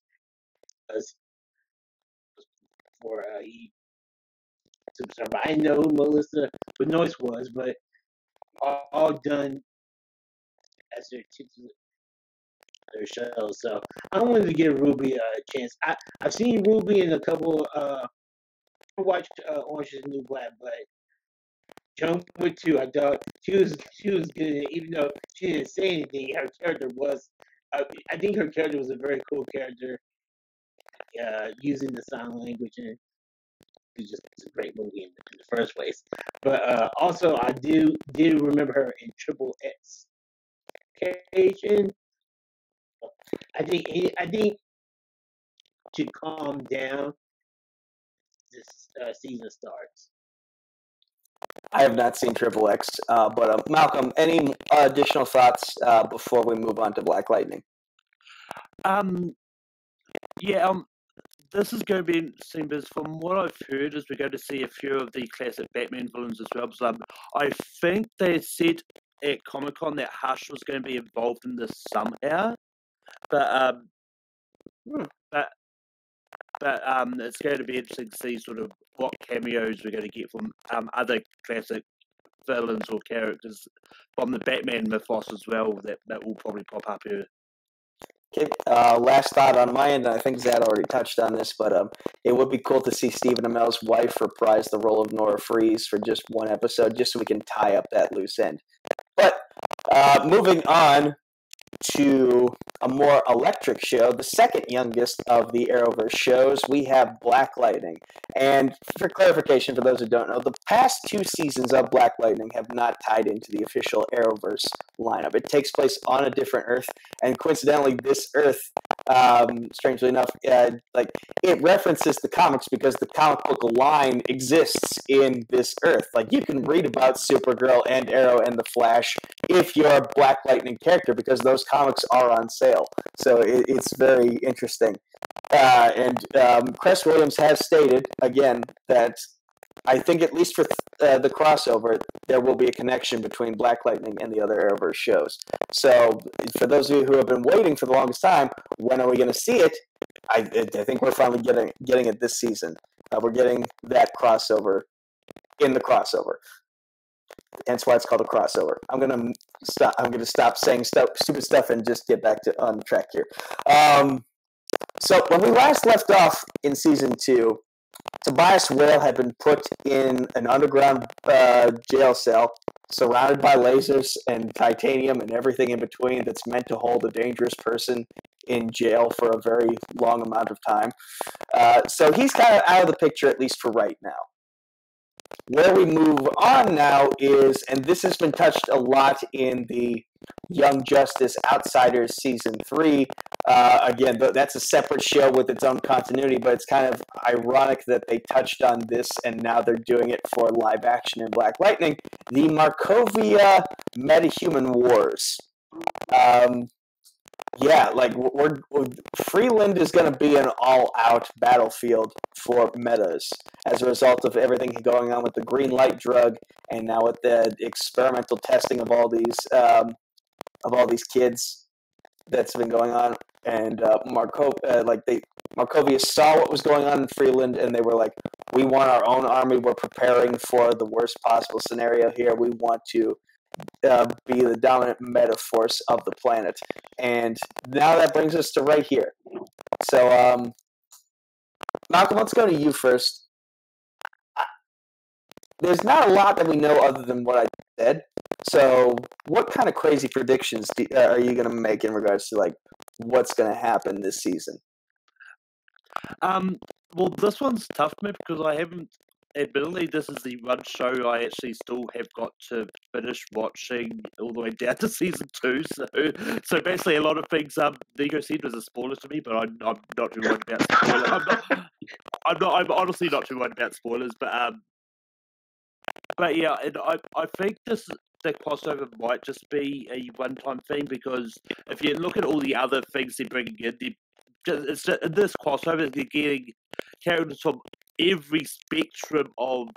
before he superstar. But I know who Melissa Benoist was, but all done as their titular. Their show, so I wanted to give Ruby a chance. I've seen Ruby in a couple. I watched Orange Is the New Black, but Jumper 2, I thought she was good. Even though she didn't say anything, her character was. I think her character was a very cool character, using the sign language, and it was just a great movie in the first place. But also, I did remember her in Triple X Cajun. I think should calm down. This season starts. I have not seen Triple X, but Malcolm, any additional thoughts before we move on to Black Lightning? Yeah, this is going to be interesting because from what I've heard is we're going to see a few of the classic Batman villains as well. So I think they said at Comic-Con that Hush was going to be involved in this somehow, but it's going to be interesting to see sort of what cameos we're going to get from other classic villains or characters from the Batman mythos as well that will probably pop up here. Okay, last thought on my end, I think Zad already touched on this, but it would be cool to see Stephen Amell's wife reprise the role of Nora Freeze for just one episode, just so we can tie up that loose end. But moving on to a more electric show, the second youngest of the Arrowverse shows, we have Black Lightning. And for clarification, for those who don't know, the past two seasons of Black Lightning have not tied into the official Arrowverse lineup. It takes place on a different Earth, and coincidentally, this Earth, strangely enough, it references the comics because the comic book line exists in this Earth. Like, you can read about Supergirl and Arrow and the Flash if you're a Black Lightning character, because those comics are on sale, so it's very interesting. And Chris Williams has stated again that I think at least for the crossover, there will be a connection between Black Lightning and the other Arrowverse shows. So for those of you who have been waiting for the longest time, when are we going to see it? I think we're finally getting it this season. We're getting that crossover in the crossover. Hence why it's called a crossover. I'm gonna stop saying stupid stuff and just get back to on track here. So when we last left off in season 2, Tobias Whale had been put in an underground jail cell, surrounded by lasers and titanium and everything in between that's meant to hold a dangerous person in jail for a very long amount of time. So he's kind of out of the picture, at least for right now. Where we move on now is, and this has been touched a lot in the Young Justice Outsiders Season 3. Again, that's a separate show with its own continuity, but it's kind of ironic that they touched on this and now they're doing it for live action in Black Lightning. The Markovia Metahuman Wars. Freeland is going to be an all-out battlefield for metas as a result of everything going on with the green light drug and now with the experimental testing of all these kids that's been going on. And Markovia saw what was going on in Freeland, and they were like, "We want our own army. We're preparing for the worst possible scenario here. We want to." Be the dominant meta force of the planet. And now that brings us to right here. So, Malcolm, let's go to you first. There's not a lot that we know other than what I said. So, what kind of crazy predictions are you going to make in regards to, like, what's going to happen this season? Well, this one's tough to me because I haven't. Admittedly, this is the one show I actually still have got to finish watching all the way down to season 2. So basically, a lot of things. Nico said was a spoiler to me, but I'm not too worried about spoilers. I'm honestly not too worried about spoilers. But yeah, and I think the crossover might just be a one-time thing, because if you look at all the other things they're bringing in, this crossover they're getting characters from every spectrum of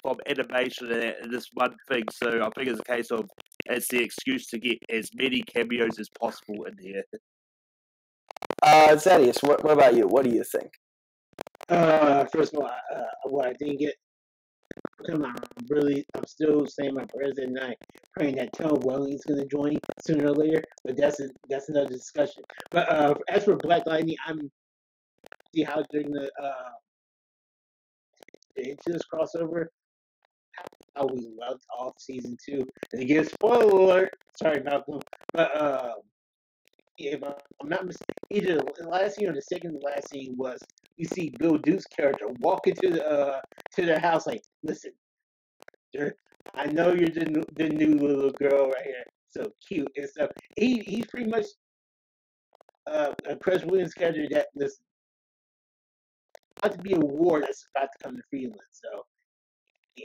from animation and this one thing. So I think it's a case of it's the excuse to get as many cameos as possible in here. Zadius, what about you? What do you think? First of all, what I think it. Come on, really, I'm still saying my prayers at night, praying that Kel Welling's going to join sooner or later. But that's another discussion. But as for Black Lightning, I'm see how during into this crossover, how we loved off season 2. And again, spoiler alert. Sorry, Malcolm. But if I'm not mistaken, either the last scene or the second-to-last scene was we see Bill Duke's character walk into the house like, "Listen, I know you're the new little girl right here, so cute and stuff." He's pretty much a Chris Williams character that listen. About to be a war that's about to come to Freeland, so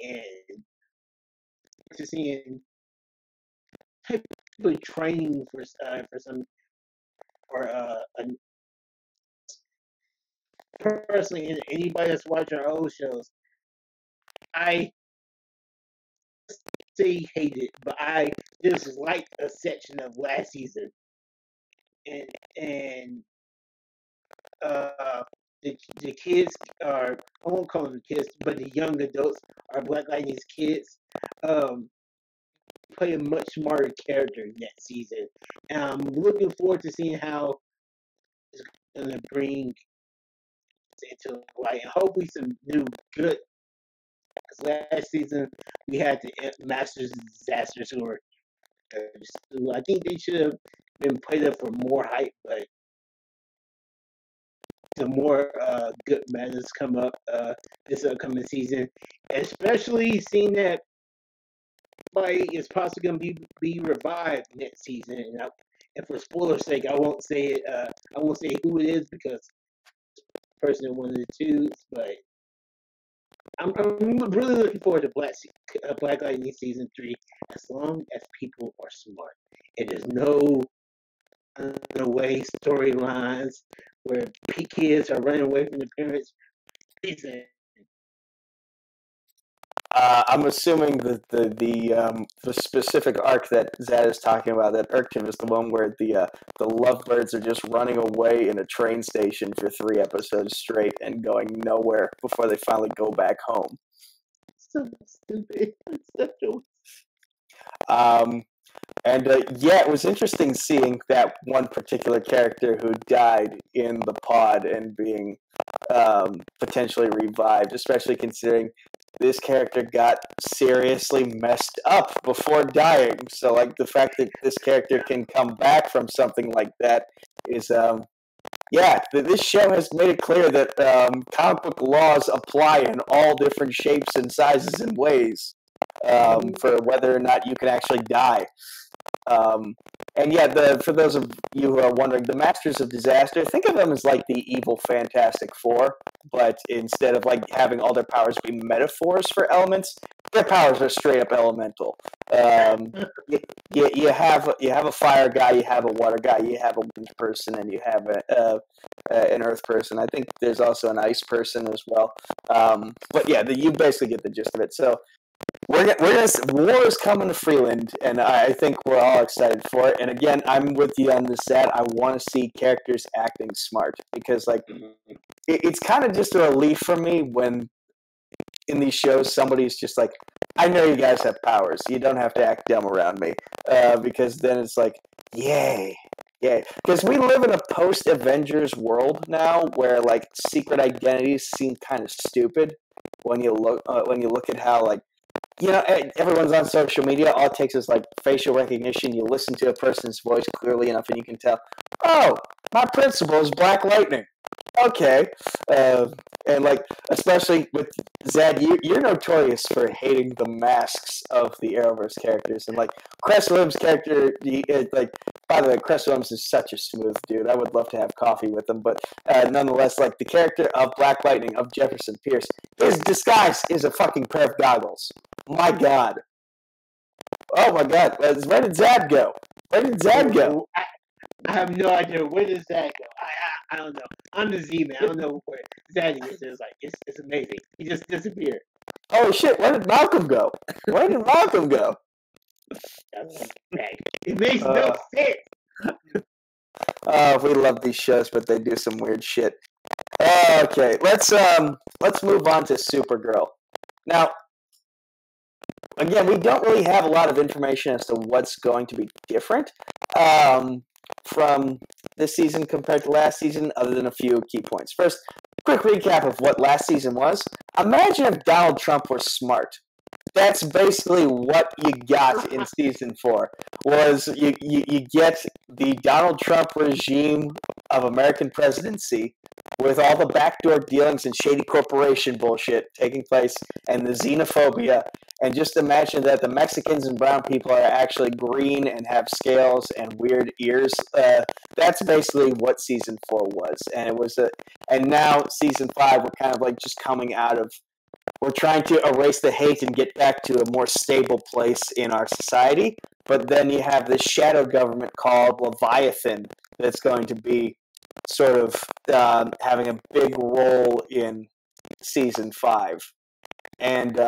and to seeing people training for some for a personally, and anybody that's watching our old shows, I say hate it, but I just like a section of last season, and the kids are, I won't call them kids, but the young adults are Black Lightning's kids. Play a much smarter character next season. And I'm looking forward to seeing how it's going to bring into light. And hopefully some new good. Last season, we had the Masters of Disaster Tour. So I think they should have been played up for more hype, but the more good matters come up this upcoming season, especially seeing that Mike is possibly going to be revived next season. And for spoiler's sake, I won't say it. I won't say who it is because the person in one of the two. But I'm really looking forward to Black Lightning season 3. As long as people are smart, it is no way storylines where kids are running away from the parents. I'm assuming that the specific arc that Zad is talking about that irked him is the one where the lovebirds are just running away in a train station for 3 episodes straight and going nowhere before they finally go back home. So stupid. And it was interesting seeing that one particular character who died in the pod and being potentially revived, especially considering this character got seriously messed up before dying. So, like, the fact that this character can come back from something like that is, this show has made it clear that comic book laws apply in all different shapes and sizes and ways. For whether or not you can actually die. For those of you who are wondering, the Masters of Disaster, think of them as like the evil Fantastic Four, but instead of like having all their powers be metaphors for elements, their powers are straight up elemental. You have a fire guy, you have a water guy, you have a wind person, and you have an earth person. I think there's also an ice person as well. You basically get the gist of it. So war is coming to Freeland, and I think we're all excited for it. And again, I'm with you on this, Zad. I want to see characters acting smart because, like, it's kind of just a relief for me when in these shows somebody's just like, "I know you guys have powers. You don't have to act dumb around me," because then it's like, "Yay!" Yeah, because we live in a post-Avengers world now, where like secret identities seem kind of stupid when you look at how like. You know, everyone's on social media. All it takes is, like, facial recognition. You listen to a person's voice clearly enough, and you can tell, oh, my principal is Black Lightning. Okay. Especially with Zad, you're notorious for hating the masks of the Arrowverse characters. And, like, Cress Williams' character, by the way, Cress Williams is such a smooth dude. I would love to have coffee with him. But nonetheless, like, the character of Black Lightning, of Jefferson Pierce, his disguise is a fucking pair of goggles. My God. Oh, my God. Where did Zad go? I have no idea. Where does Zad go? I don't know. I'm the Z-Man. I don't know where Zad is. It's like, it's amazing. He just disappeared. Oh, shit. Where did Malcolm go? It makes no sense. We love these shows, but they do some weird shit. Okay. Let's move on to Supergirl. Now, again, we don't really have a lot of information as to what's going to be different from this season compared to last season, other than a few key points. First, quick recap of what last season was. Imagine if Donald Trump were smart. That's basically what you got in season 4, was you get the Donald Trump regime of American presidency with all the backdoor dealings and shady corporation bullshit taking place and the xenophobia. And just imagine that the Mexicans and brown people are actually green and have scales and weird ears. That's basically what season 4 was. And it was and now season 5, we're kind of like just coming out of, we're trying to erase the hate and get back to a more stable place in our society. But then you have this shadow government called Leviathan that's going to be sort of having a big role in season 5. And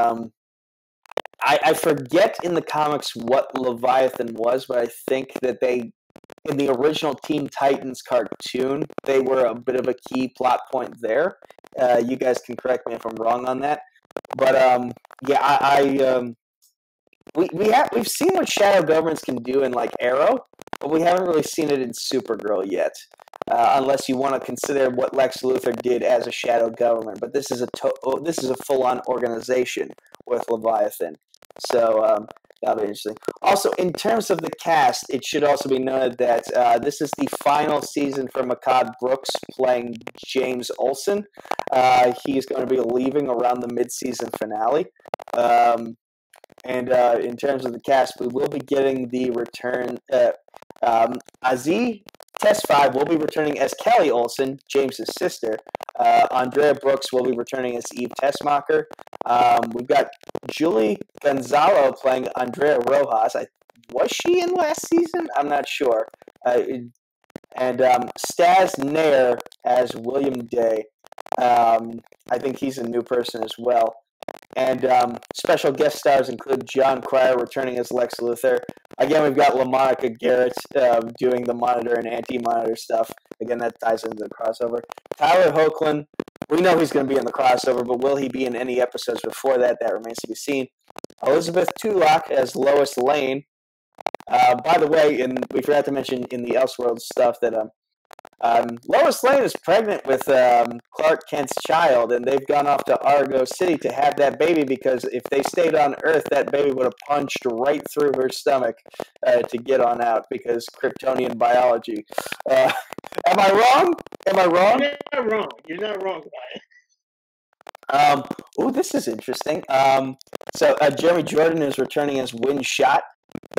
I forget in the comics what Leviathan was, but I think that they, in the original Teen Titans cartoon, they were a bit of a key plot point there. You guys can correct me if I'm wrong on that. But yeah, we've seen what shadow governments can do in like Arrow, but we haven't really seen it in Supergirl yet. Unless you want to consider what Lex Luthor did as a shadow government, but this is a full-on organization with Leviathan, so that'll be interesting. Also, in terms of the cast, it should also be noted that this is the final season for Mauchad Brooks playing James Olsen. He's going to be leaving around the mid-season finale, and in terms of the cast, we will be getting the return. Aziz Tesfaye will be returning as Kelly Olsen, James's sister. Andrea Brooks will be returning as Eve Tessmacher. We've got Julie Gonzalo playing Andrea Rojas. Was she in last season? I'm not sure. And Stas Nair as William Day. I think he's a new person as well. And special guest stars include John Cryer returning as Lex Luthor. Again, we've got LaMonica Garrett doing the Monitor and Anti-Monitor stuff. Again, that ties into the crossover. Tyler Hoechlin, we know he's going to be in the crossover, but will he be in any episodes before that? That remains to be seen. Elizabeth Tulloch as Lois Lane. By the way, we forgot to mention in the Elseworlds stuff that Lois Lane is pregnant with Clark Kent's child, and they've gone off to Argo City to have that baby because if they stayed on Earth, that baby would have punched right through her stomach to get on out because Kryptonian biology. Am I wrong? Am I wrong? You're not wrong. You're not wrong about it. Oh, this is interesting. So Jeremy Jordan is returning as Win Shot.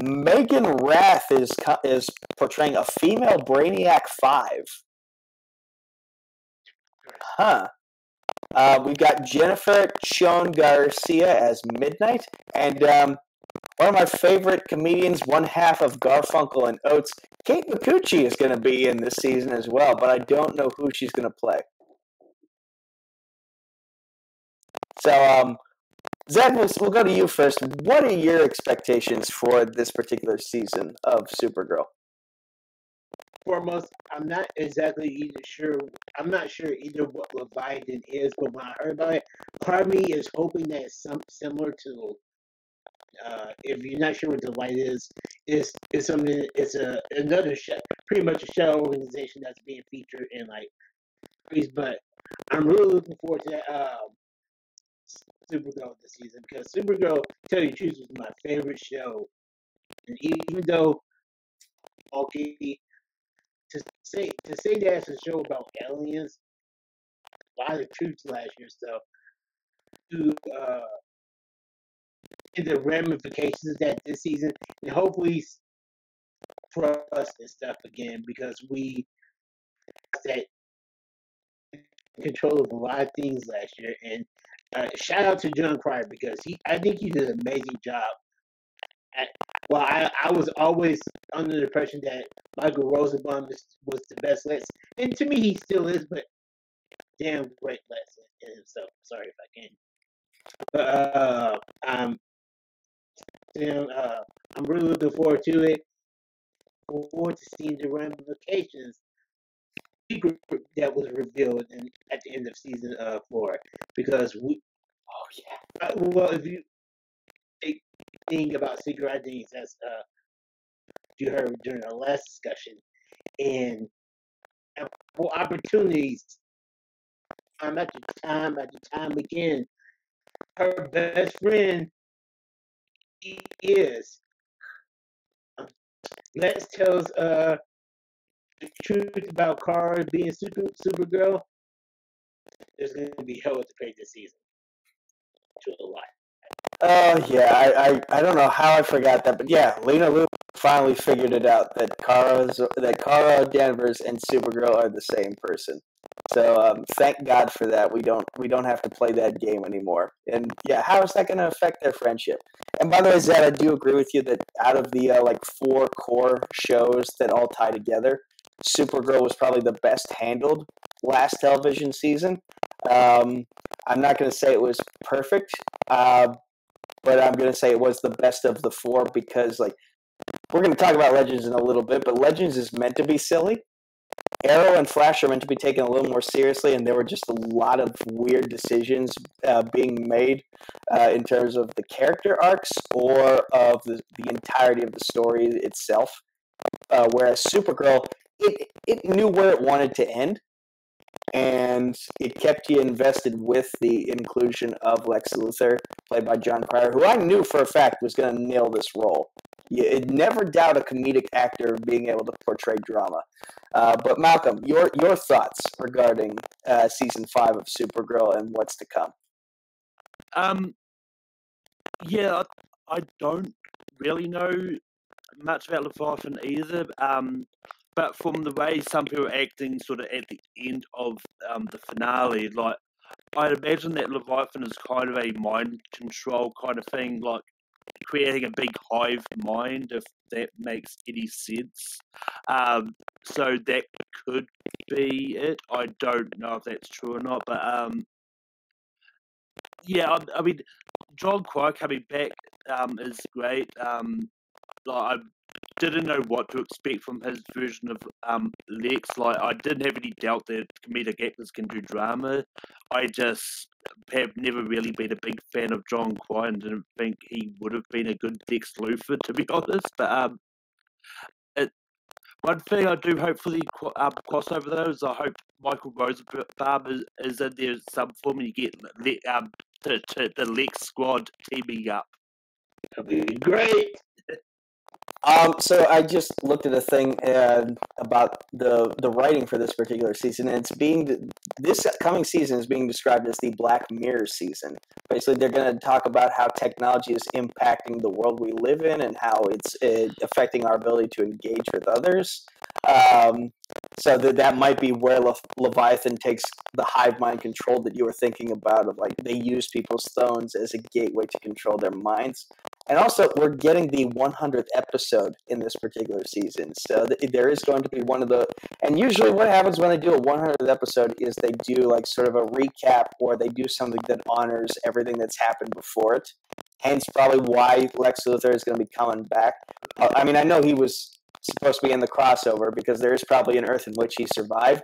Megan Rath is portraying a female Brainiac 5. Huh. We've got Jennifer Chon Garcia as Midnight, and one of my favorite comedians, one half of Garfunkel and Oates, Kate Micucci is going to be in this season as well, but I don't know who she's going to play. So, Zach, we'll go to you first. What are your expectations for this particular season of Supergirl? Foremost, I'm not exactly either sure. I'm not sure either what Leviathan is, but when I heard about it, part of me is hoping that it's something similar to. If you're not sure what Leviathan is, it's something. It's another show, pretty much a shadow organization that's being featured in like. But I'm really looking forward to that. Supergirl this season, because Supergirl, tell you the truth, was my favorite show. And even though, okay, to say that it's a show about aliens, a lot of truth last year stuff, to the ramifications of that this season, and hopefully for us and stuff again, because we that control of a lot of things last year. And shout out to John Cryer because I think he did an amazing job. I was always under the impression that Michael Rosenbaum was the best Lex, and to me he still is, but damn great Lex in himself. Sorry if I can. But I'm really looking forward to it. Looking forward to seeing the ramifications that was revealed at the end of season 4, because if you think about secret identities, that's you heard during our last discussion, and opportunities time after time again. Her best friend is Lex tells the truth about Kara being Supergirl. There's going to be hell to pay this season. To a lot. Oh yeah, I don't know how I forgot that, but yeah, Lena Luthor finally figured it out that Kara Danvers and Supergirl are the same person. So thank God for that. We don't have to play that game anymore. And yeah, how is that going to affect their friendship? And by the way, Zed, I do agree with you that out of the like 4 core shows that all tie together. Supergirl was probably the best handled last television season. I'm not going to say it was perfect, but I'm going to say it was the best of the four, because, like, we're going to talk about Legends in a little bit, but Legends is meant to be silly. Arrow and Flash are meant to be taken a little more seriously, and there were just a lot of weird decisions being made in terms of the character arcs or of the entirety of the story itself. Whereas Supergirl, it knew where it wanted to end, and it kept you invested with the inclusion of Lex Luthor, played by John Cryer, who I knew for a fact was going to nail this role. You'd never doubt a comedic actor being able to portray drama. But Malcolm, your thoughts regarding season 5 of Supergirl and what's to come? Yeah, I don't really know much about Leviathan either. But from the way some people are acting sort of at the end of the finale, like, I'd imagine that Leviathan is kind of a mind control kind of thing, like creating a big hive mind, if that makes any sense. So that could be it. I don't know if that's true or not, but yeah, I mean, John Cryer coming back is great. Like, I didn't know what to expect from his version of Lex. Like, I didn't have any doubt that comedic actors can do drama. I just have never really been a big fan of John Cryer and didn't think he would have been a good Lex Luthor, to be honest. But one thing I do hopefully cross over though is I hope Michael Rosenbaum is in there in some form, and you get to the Lex Squad teaming up. That'd be great. So I just looked at a thing about the writing for this particular season, and this coming season is being described as the Black Mirror season. Basically, they're going to talk about how technology is impacting the world we live in and how it's affecting our ability to engage with others. So that might be where Leviathan takes the hive mind control that you were thinking about, of like they use people's phones as a gateway to control their minds. And also, we're getting the 100th episode in this particular season, so there is going to be one of the. And usually, what happens when they do a 100th episode is they do like sort of a recap, or they do something that honors everything that's happened before it. Hence, probably why Lex Luthor is going to be coming back. I mean, I know he was supposed to be in the crossover because there is probably an Earth in which he survived.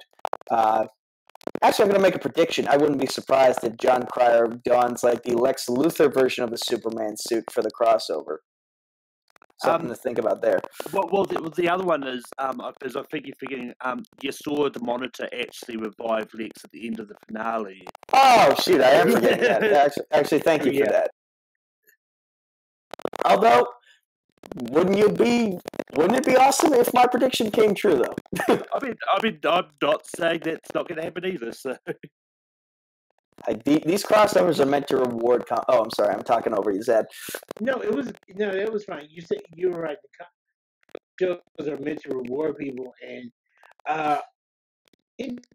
Actually, I'm going to make a prediction. I wouldn't be surprised if John Cryer dons like the Lex Luthor version of the Superman suit for the crossover. Something to think about there. Well, the other one is, because I think you're forgetting, you saw the Monitor actually revive Lex at the end of the finale. Oh, shoot, I am forgetting that. Actually, thank you for that. Although, wouldn't it be awesome if my prediction came true, though? I mean, I'm not saying that's not going to happen either. So, these crossovers are meant to reward. Oh, I'm sorry, I'm talking over you, Zed. No, it was fine. You said you were right. The shows are meant to reward people, and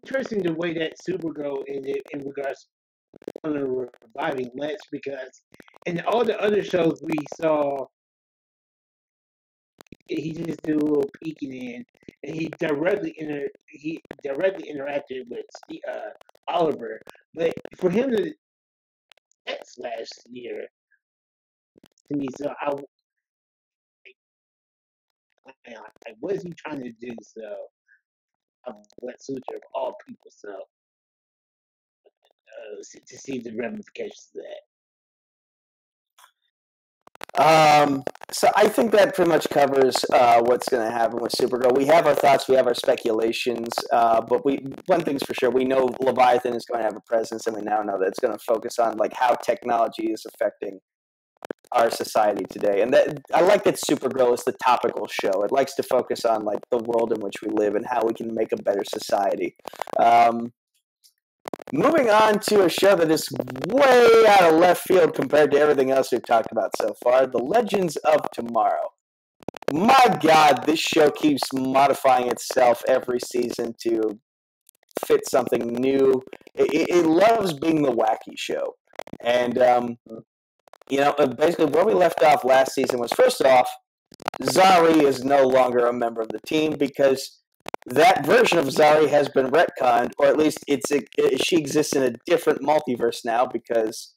interesting the way that Supergirl ended in regards to reviving Lex, because in all the other shows we saw, he just did a little peeking in, and he directly interacted with Oliver. But for him to that's last year to me, so like, what is he trying to do? So Lex Luthor of all people, so to see the ramifications of that. So I think that pretty much covers what's going to happen with Supergirl. We have our thoughts, we have our speculations, but one thing's for sure: we know Leviathan is going to have a presence, and we now know that it's going to focus on like how technology is affecting our society today. And that I like that Supergirl is the topical show. It likes to focus on like the world in which we live and how we can make a better society. Moving on to a show that is way out of left field compared to everything else we've talked about so far, The Legends of Tomorrow. My God, this show keeps modifying itself every season to fit something new. It loves being the wacky show. And, you know, basically where we left off last season was, first off, Zari is no longer a member of the team because that version of Zari has been retconned, or at least she exists in a different multiverse now, because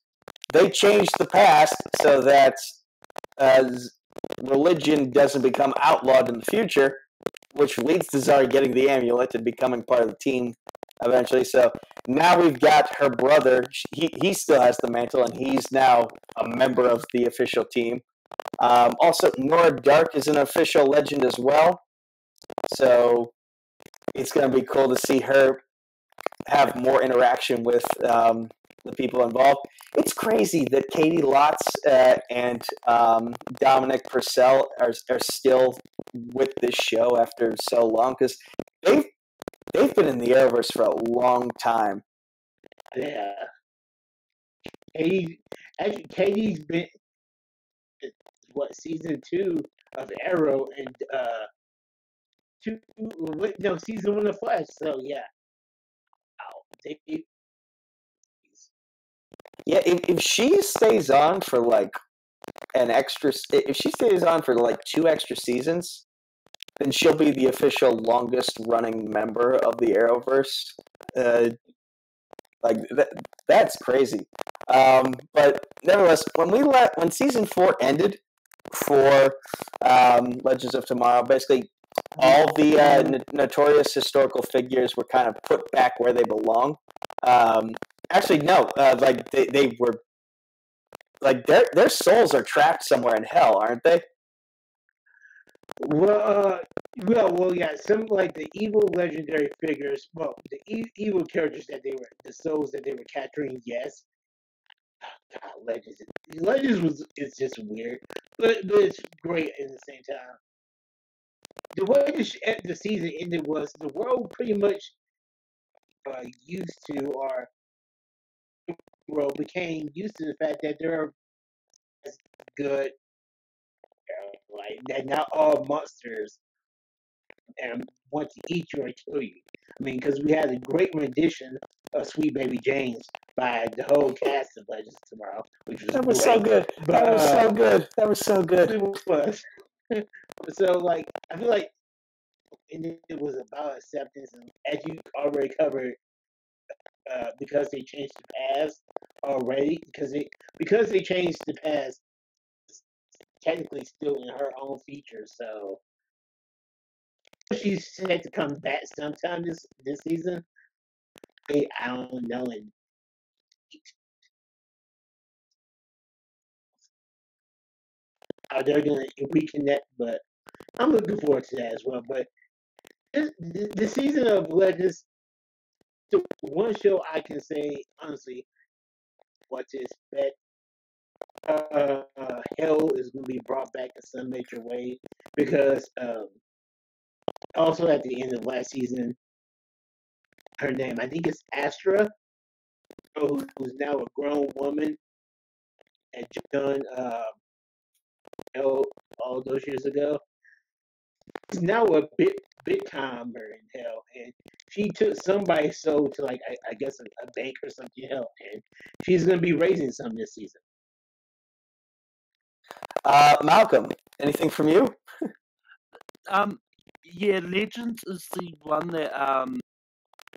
they changed the past so that religion doesn't become outlawed in the future, which leads to Zari getting the amulet and becoming part of the team eventually. So now we've got her brother. He still has the mantle, and he's now a member of the official team. Also, Nora Dark is an official legend as well. So it's going to be cool to see her have more interaction with the people involved. It's crazy that Katie Lotz and Dominic Purcell are still with this show after so long, because they've been in the Arrowverse for a long time. Yeah, Katie's been season 2 of Arrow and season 1 of Flash. So yeah, yeah. If she stays on for like two extra seasons, then she'll be the official longest-running member of the Arrowverse. That's crazy. But nevertheless, when season 4 ended for Legends of Tomorrow, basically all the notorious historical figures were kind of put back where they belong. They were like their souls are trapped somewhere in hell, aren't they? Well, yeah. Some like the evil legendary figures, the evil characters that they were, the souls that they were capturing. Yes. Oh, God, Legends it's just weird, but it's great at the same time. The way the season ended was the world pretty much became used to the fact that there are good. Like that, not all monsters want to eat you or kill you. I mean, because we had a great rendition of "Sweet Baby James" by the whole cast of Legends of Tomorrow, That was so good. It was. So, like, I feel like it was about acceptance, and as you already covered, because they changed the past already. Because they changed the past. Technically still in her own feature, so she's set to come back sometime this season. I don't know. How they're gonna reconnect, but I'm looking forward to that as well. But the season of Legends, the one show I can say honestly what to expect. Hell is going to be brought back in some major way, because also at the end of last season, her name, I think it's Astra, who's now a grown woman, had done Hell all those years ago. She's now a big timer in Hell, and she took somebody's soul to, like, I guess a bank or something, Hell, and she's going to be raising some this season. Malcolm, anything from you? Yeah, Legends is the one that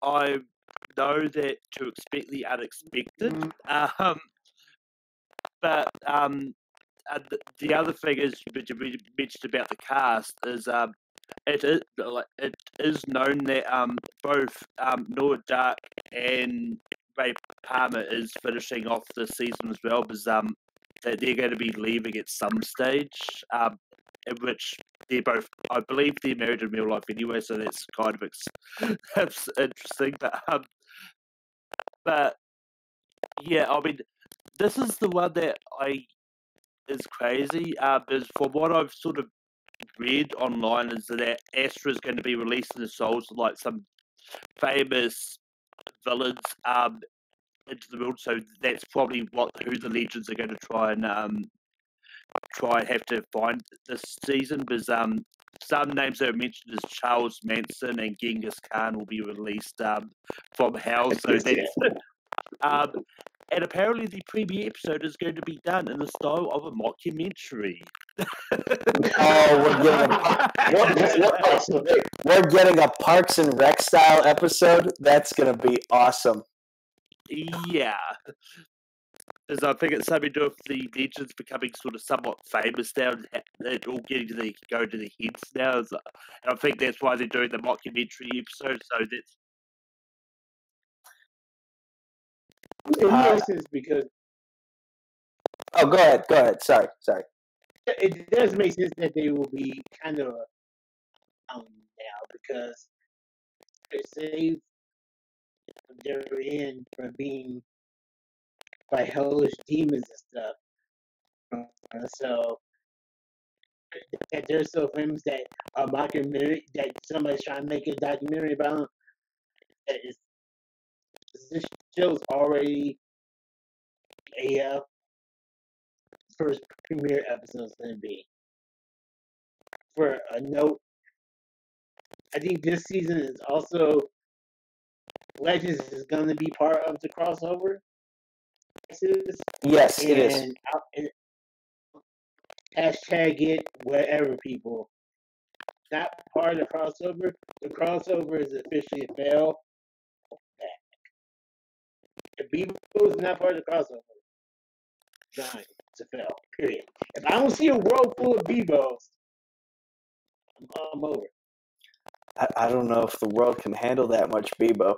I know that to expect the unexpected. The other thing is you mentioned about the cast is it is known that both Nora Dark and Ray Palmer is finishing off the season as well, because that they're going to be leaving at some stage, in which they're both, I believe they're married in real life anyway, so that's kind of that's interesting. But yeah, I mean, this is the one that is crazy, because from what I've sort of read online is that Astra is going to be releasing the souls of like some famous villains, into the world, so that's probably who the Legends are going to try and have to find this season, because some names that are mentioned is Charles Manson and Genghis Khan will be released from Hell, so that's And apparently the premiere episode is going to be done in the style of a mockumentary. We're getting a Parks and Rec style episode. That's going to be awesome. Yeah. Because I think it's something to do with the legends becoming sort of somewhat famous now, and all getting to the, going to the heads now. And I think that's why they're doing the mockumentary episode. So that's. It sense because. Oh, go ahead. Go ahead. Sorry. It does make sense that they will be kind of down now because they saved their end from being by hellish demons and stuff. So that they're so famous that a documentary that somebody's trying to make a documentary about them. That is. This show's already a first premiere episode's gonna be. For a note, I think this season is also Legends is gonna be part of the crossover. Yes, and it is. Hashtag it whatever people. Not part of the crossover. The crossover is officially a fail. If Bebo is not part of the crossover, dying to fail. Period. If I don't see a world full of Bebos, I'm over. I don't know if the world can handle that much Bebo.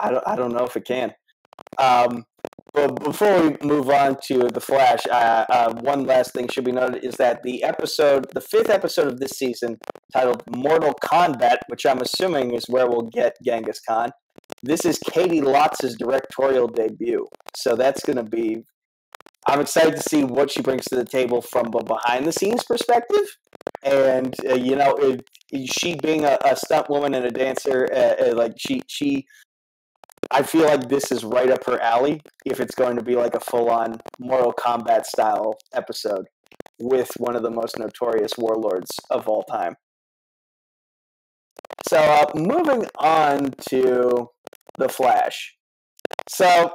I don't know if it can. But before we move on to The Flash, one last thing should be noted is that the fifth episode of this season, titled Mortal Kombat, which I'm assuming is where we'll get Genghis Khan. This is Katie Lotz's directorial debut. So that's going to be... I'm excited to see what she brings to the table from a behind-the-scenes perspective. And, you know, she being a stunt woman and a dancer, she I feel like this is right up her alley if it's going to be like a full-on Mortal Kombat-style episode with one of the most notorious warlords of all time. So, moving on to The Flash. So,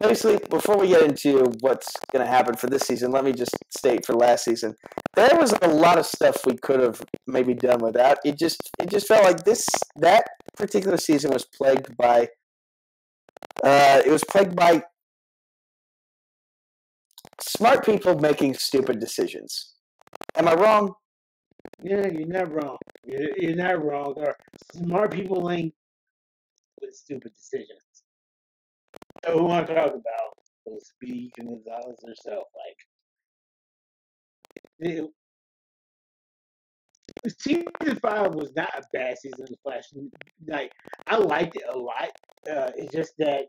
basically, before we get into what's going to happen for this season, let me just state for last season, there was a lot of stuff we could have maybe done without. It just felt like that particular season was plagued by, smart people making stupid decisions. Am I wrong? Yeah, you're not wrong. You're not wrong. There are smart people linked with stupid decisions. So who want to talk about will speak and Gonzalez herself. Season 5 was not a bad season of Flash. Like I liked it a lot. It's just that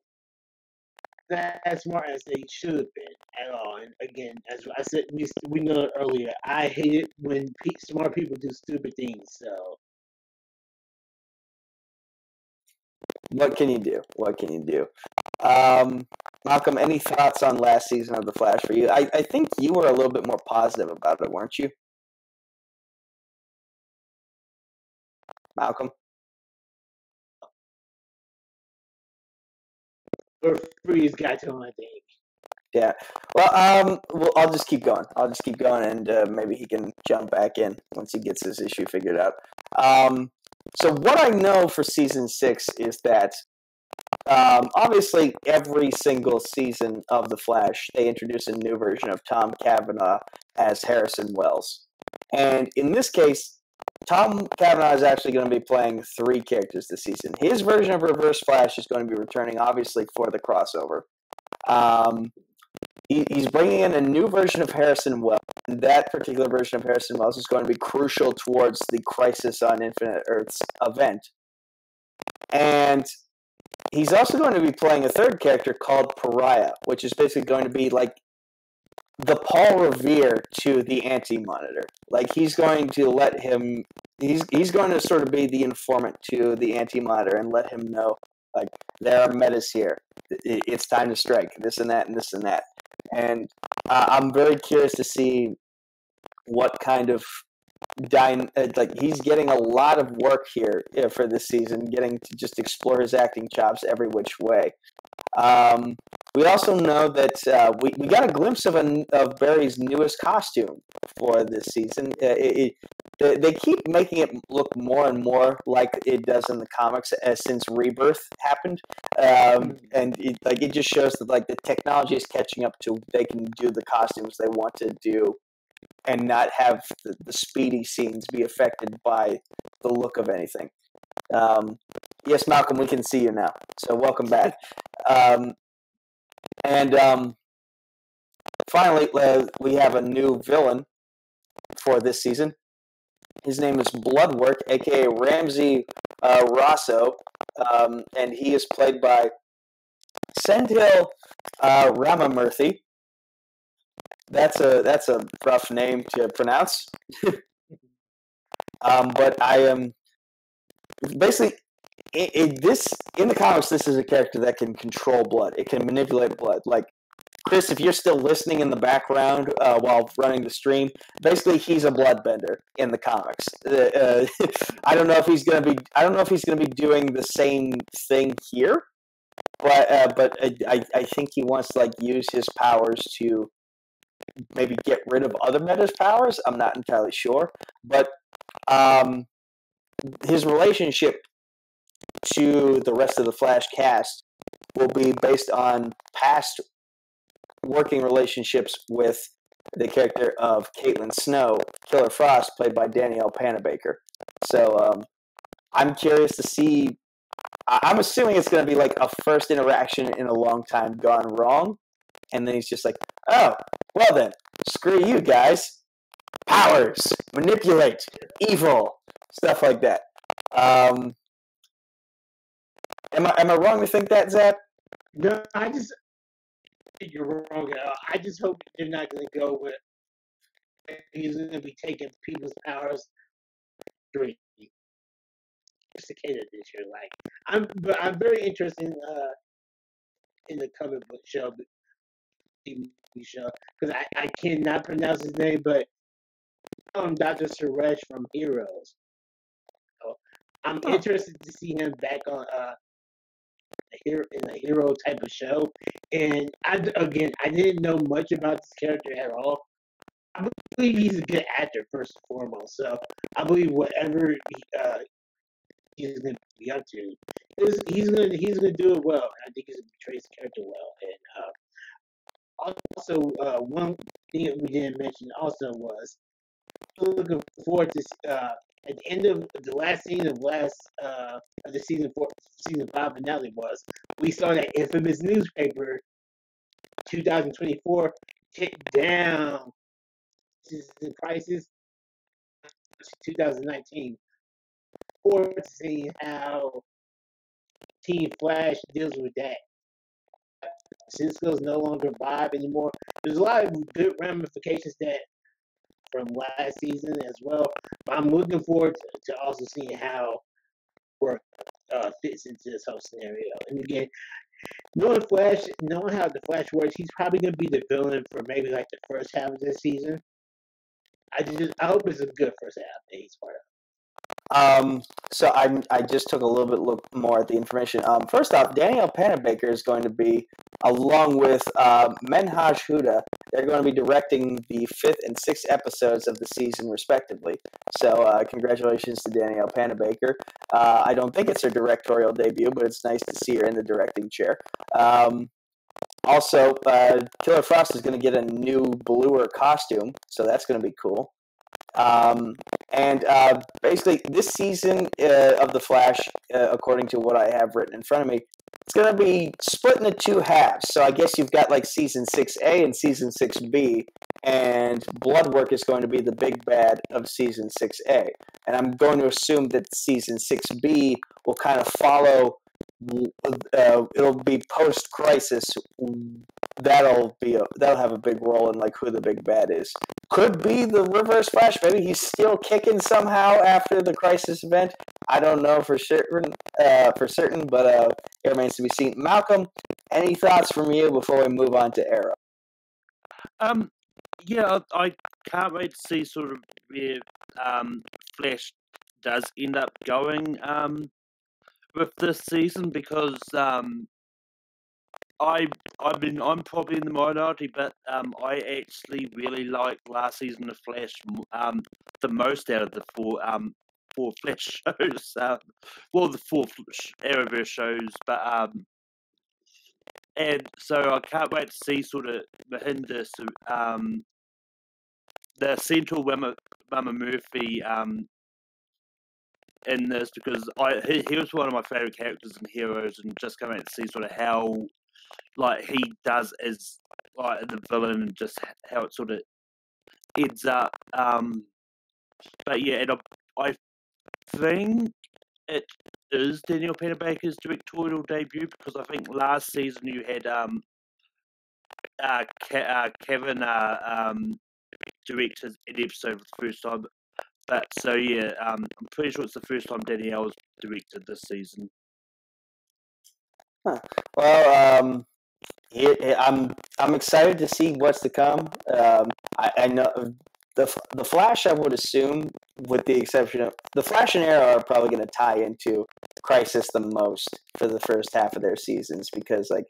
not as smart as they should have been at all. And again, as I said, we know it earlier, I hate it when smart people do stupid things. So, what can you do? What can you do? Malcolm, any thoughts on last season of The Flash for you? I think you were a little bit more positive about it, weren't you? Malcolm? Or Freeze got to him, I think. Yeah. Well, I'll just keep going. And maybe he can jump back in once he gets this issue figured out. So what I know for Season 6 is that, obviously, every single season of The Flash, they introduce a new version of Tom Cavanaugh as Harrison Wells. And in this case, Tom Cavanaugh is actually going to be playing three characters this season. His version of Reverse Flash is going to be returning, obviously, for the crossover. He's bringing in a new version of Harrison Wells. And that particular version of Harrison Wells is going to be crucial towards the Crisis on Infinite Earths event. And he's also going to be playing a third character called Pariah, which is basically going to be like the Paul Revere to the Anti-Monitor. Like, he's going to sort of be the informant to the Anti-Monitor and let him know, like, there are metas here. It's time to strike, this and that and this and that. And I'm very curious to see what kind of... he's getting a lot of work here for this season, getting to just explore his acting chops every which way. We also know that we got a glimpse of Barry's newest costume for this season. They keep making it look more and more like it does in the comics since Rebirth happened, and it just shows that the technology is catching up to they can do the costumes they want to do, and not have the speedy scenes be affected by the look of anything. Yes, Malcolm, we can see you now. So welcome back. Finally, we have a new villain for this season. His name is Bloodwork, aka Ramsey Rosso, and he is played by Senthil Ramamurthy. That's a rough name to pronounce. But I am basically in the comics. This is a character that can control blood. It can manipulate blood. Like Chris, if you're still listening in the background while running the stream, basically he's a bloodbender in the comics. I don't know if he's gonna be. I don't know if he's gonna be doing the same thing here. But I think he wants to use his powers to maybe get rid of other meta's powers. I'm not entirely sure, but his relationship to the rest of the Flash cast will be based on past working relationships with the character of Caitlin Snow, Killer Frost, played by Danielle Panabaker. So I'm curious to see. I'm assuming it's going to be a first interaction in a long time gone wrong, and then he's just like, oh, well then, screw you guys. Powers, manipulate, evil, stuff like that. Am I wrong to think that, Zap? No, you're wrong. I just hope they're not going to go with he's going to be taking people's powers. Sophisticated this year, but I'm very interested in the comic book show. Because I cannot pronounce his name, but Dr. Suresh from Heroes. So I'm interested to see him back on in a hero type of show. And I didn't know much about this character at all. I believe he's a good actor first and foremost. So I believe whatever he's going to be up to, he's going to do it well. I think he's going to portray his character well. And also, one thing we didn't mention also was looking forward to at the end of the last season of the season 5 finale was we saw that infamous newspaper 2024 tick down the prices to 2019 for seeing how Team Flash deals with that. Cisco's no longer Vibe anymore. There's a lot of good ramifications that from last season as well. But I'm looking forward to also seeing how work fits into this whole scenario. And again, knowing how the Flash works, he's probably going to be the villain for maybe the first half of this season. I hope it's a good first half that he's part of. So I just took a little bit look more at the information. First off, Danielle Panabaker is going to be, along with Menhaj Huda, they're going to be directing the 5th and 6th episodes of the season, respectively. So congratulations to Danielle Panabaker. I don't think it's her directorial debut, but it's nice to see her in the directing chair. Also, Killer Frost is going to get a new bluer costume, so that's going to be cool. Basically, this season of The Flash, according to what I have written in front of me, it's going to be split into 2 halves. So I guess you've got Season 6A and Season 6B, and Bloodwork is going to be the big bad of Season 6A. And I'm going to assume that Season 6B will kind of follow, it'll be post-crisis. That'll have a big role in who the big bad is. Could be the Reverse Flash. Maybe he's still kicking somehow after the crisis event. I don't know for certain, but it remains to be seen. Malcolm, any thoughts from you before we move on to Arrow? Yeah, I can't wait to see sort of where Flash does end up going with this season, because I'm probably in the minority, but I actually really liked last season of Flash the most out of the four Flash shows. Well, the four Arrowverse shows, but and so I can't wait to see sort of Mahinda, the central Mama Murphy in this, because he was one of my favourite characters and heroes, and just going to see sort of how like he does as like the villain and just how it sort of ends up. But yeah, and I think it is Daniel Peter Baker's directorial debut, because I think last season you had Kevin direct an episode for the first time. But so yeah, I'm pretty sure it's the first time Danielle's directed this season. Huh. Well, I'm excited to see what's to come. I know the Flash. I would assume, with the exception of the Flash and Arrow, are probably going to tie into Crisis the most for the first half of their seasons, because like,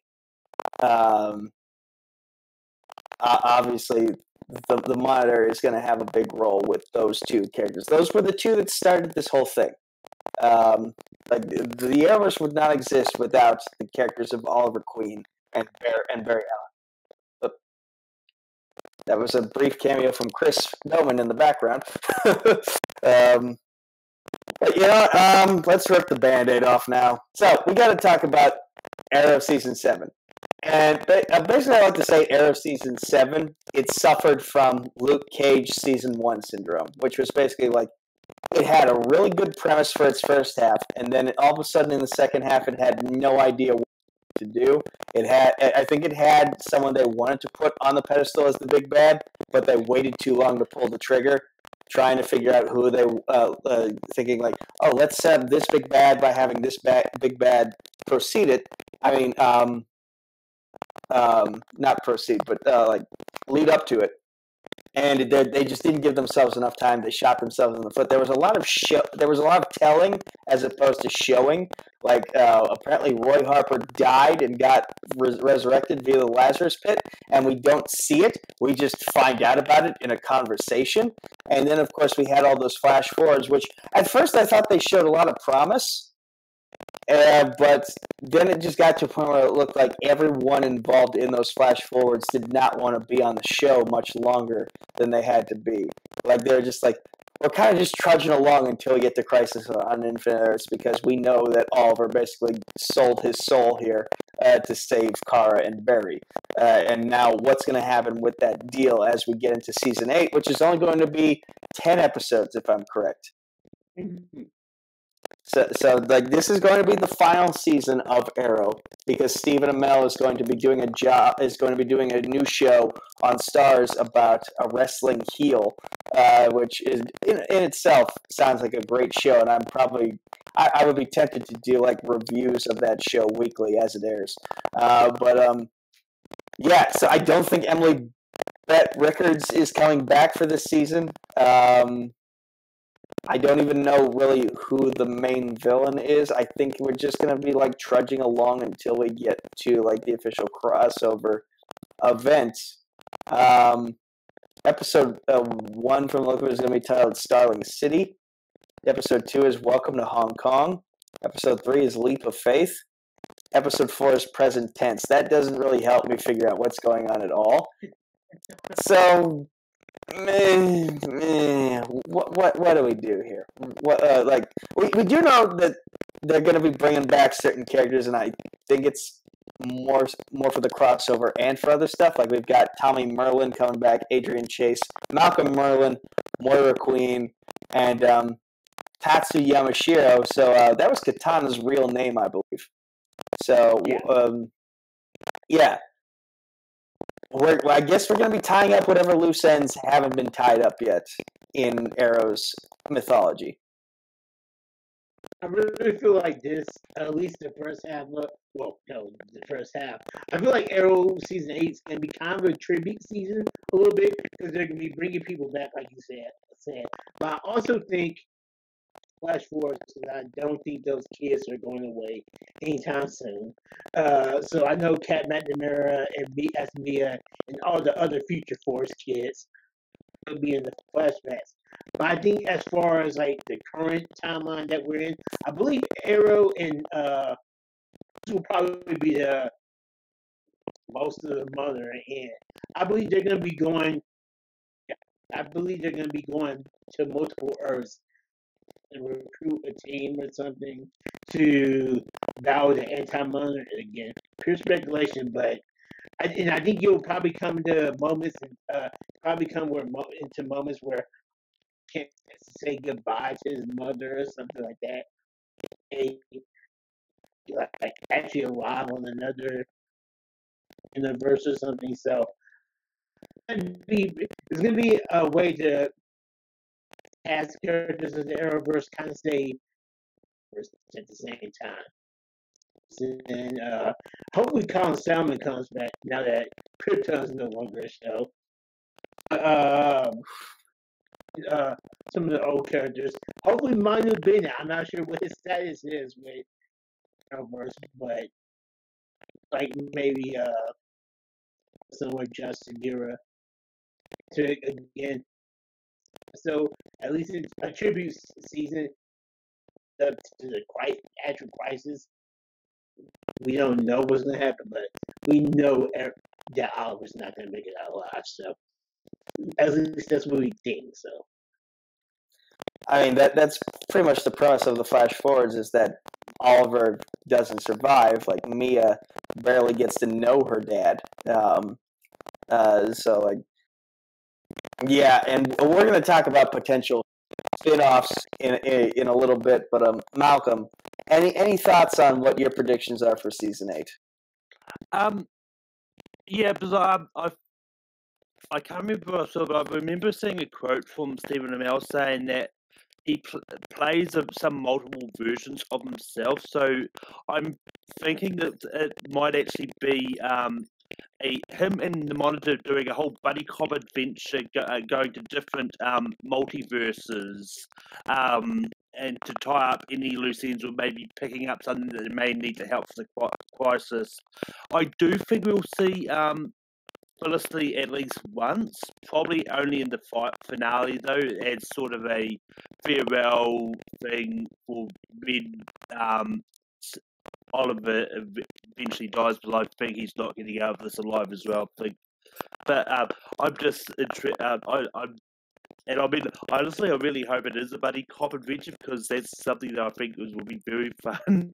obviously the Monitor is going to have a big role with those two characters. Those were the two that started this whole thing. Like the Arrowverse would not exist without the characters of Oliver Queen and Barry Allen. But that was a brief cameo from Chris Dohmen in the background. But you know, let's rip the Band-Aid off now. So we got to talk about Arrow Season 7. And basically I like to say Arrow Season 7, it suffered from Luke Cage Season 1 syndrome, which was basically like, it had a really good premise for its first half, and then all of a sudden in the second half it had no idea what to do. It had, I think it had someone they wanted to put on the pedestal as the big bad, but they waited too long to pull the trigger, trying to figure out who they thinking like, oh, let's set up this big bad by having this big bad proceed it. I mean, not proceed, but like lead up to it. And they just didn't give themselves enough time. They shot themselves in the foot. There was a lot of telling as opposed to showing. Like apparently Roy Harper died and got resurrected via the Lazarus Pit, and we don't see it. We just find out about it in a conversation. And then of course we had all those flash forwards, which at first I thought they showed a lot of promise. But then it just got to a point where it looked like everyone involved in those flash forwards did not want to be on the show much longer than they had to be. Like they were just like, we're kind of just trudging along until we get to Crisis on Infinite Earths, because we know that Oliver basically sold his soul here to save Kara and Barry. And now what's going to happen with that deal as we get into Season 8, which is only going to be 10 episodes, if I'm correct. So like this is going to be the final season of Arrow, because Stephen Amell is going to be doing a new show on Starz about a wrestling heel, which is in itself sounds like a great show, and I would be tempted to do like reviews of that show weekly as it airs. Yeah, so I don't think Emily Bett Rickards is coming back for this season. I don't even know really who the main villain is. I think we're just going to be like trudging along until we get to like the official crossover event. Episode 1 from Logan is going to be titled Starling City. Episode 2 is Welcome to Hong Kong. Episode 3 is Leap of Faith. Episode 4 is Present Tense. That doesn't really help me figure out what's going on at all. So... What do we do here? We do know that they're going to be bringing back certain characters, and I think it's more for the crossover and for other stuff. Like we've got Tommy Merlin coming back, Adrian Chase, Malcolm Merlin, Moira Queen, and Tatsu Yamashiro. So that was Katana's real name, I believe. So yeah. Yeah. I guess we're going to be tying up whatever loose ends haven't been tied up yet in Arrow's mythology. I really feel like this, at least the first half, I feel like Arrow Season 8 is going to be kind of a tribute season a little bit, because they're going to be bringing people back, like you said. But I also think flash forwards because I don't think those kids are going away anytime soon. So I know Cat McNamara and B.S. Mia and all the other Future Force kids will be in the flashbacks. But I think as far as like the current timeline that we're in, I believe Arrow and will probably be the most of the mother in. I believe they're going to be going. I believe they're going to be going to multiple Earths and recruit a team or something to battle the anti-mother again. Pure speculation, but I think you'll probably come to moments and into moments where he can't say goodbye to his mother or something like that. And like actually alive on another universe or something. So it's going to be a way to ask characters in the Arrowverse kind of stay at the same time. And hopefully Colin Salmon comes back now that Krypton's no longer a show. Some of the old characters. Hopefully Manu Bennett. I'm not sure what his status is with Arrowverse, but like maybe somewhere Justin Guerra to again. So at least it attributes season up to the actual crisis. We don't know what's going to happen, but we know that Oliver's not going to make it out alive. So at least that's what we think. So I mean that's pretty much the premise of the flash forwards is that Oliver doesn't survive. Like Mia barely gets to know her dad. So like. Yeah, and we're going to talk about potential spin-offs in a little bit, but Malcolm, any thoughts on what your predictions are for season 8? Yeah, because I can't remember myself. I remember seeing a quote from Stephen Amell saying that he plays some multiple versions of himself. So I'm thinking that it might actually be. Him and the Monitor doing a whole buddy cop adventure, going to different multiverses, and to tie up any loose ends or maybe picking up something that they may need to help for the crisis. I do think we'll see Felicity at least once, probably only in the finale though, as sort of a farewell thing for Ben. Oliver eventually dies, but I think he's not getting out of this alive as well. But I'm just interested. I really hope it is a buddy cop adventure because that's something that I think will be very fun.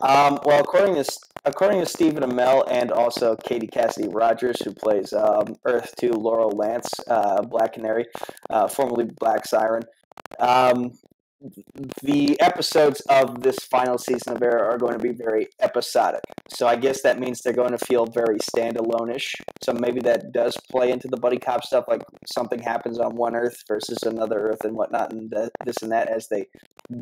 Well, according to Stephen Amell and also Katie Cassidy Rogers, who plays Earth 2 Laurel Lance, Black Canary, formerly Black Siren. The episodes of this final season of Arrow are going to be very episodic. So I guess that means they're going to feel very standalone-ish. So maybe that does play into the buddy cop stuff, like something happens on one Earth versus another Earth and whatnot, and this and that as they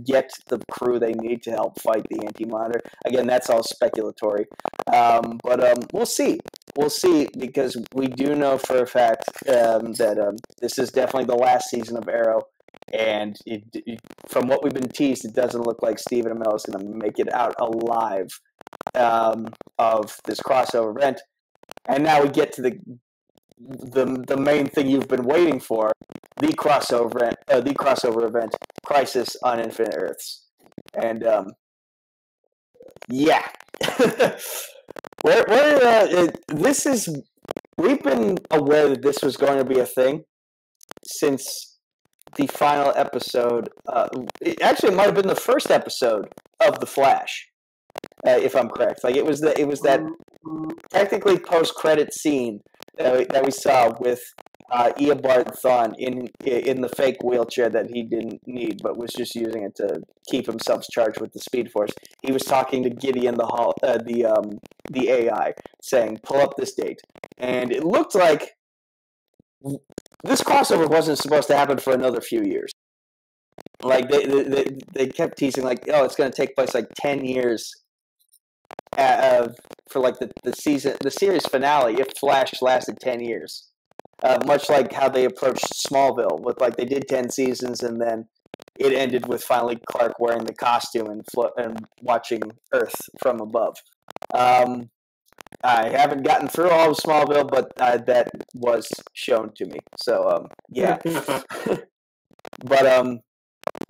get the crew they need to help fight the Anti-Monitor. Again, that's all speculatory. But we'll see. We'll see, because we do know for a fact that this is definitely the last season of Arrow. And from what we've been teased, it doesn't look like Stephen Amell is going to make it out alive of this crossover event. And now we get to the main thing you've been waiting for: the crossover event, Crisis on Infinite Earths. And yeah, we've been aware that this was going to be a thing since. The final episode. It might have been the first episode of The Flash, if I'm correct. Like it was that technically post-credit scene that we saw with Eobard Thawne in the fake wheelchair that he didn't need, but was just using it to keep himself charged with the Speed Force. He was talking to Gideon the AI, saying, "Pull up this date," and it looked like. This crossover wasn't supposed to happen for another few years. Like they kept teasing, like, "Oh, it's going to take place like 10 years for like the series finale if Flash lasted 10 years." Much like how they approached Smallville, with like they did 10 seasons and then it ended with finally Clark wearing the costume and watching Earth from above. I haven't gotten through all of Smallville, but that was shown to me. So, yeah. But,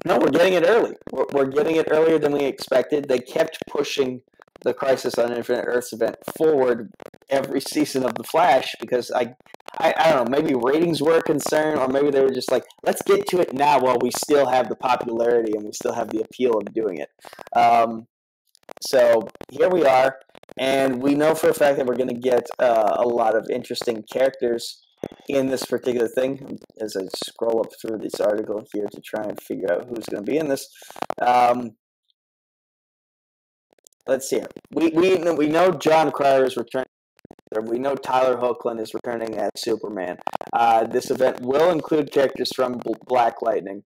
no, we're getting it early. We're getting it earlier than we expected. They kept pushing the Crisis on Infinite Earths event forward every season of The Flash because I don't know, maybe ratings were a concern, or maybe they were just like, let's get to it now while we still have the popularity and we still have the appeal of doing it. So here we are, and we know for a fact that we're going to get a lot of interesting characters in this particular thing. As I scroll up through this article here to try and figure out who's going to be in this. Let's see. We know John Cryer is returning. We know Tyler Hoechlin is returning as Superman. This event will include characters from Black Lightning.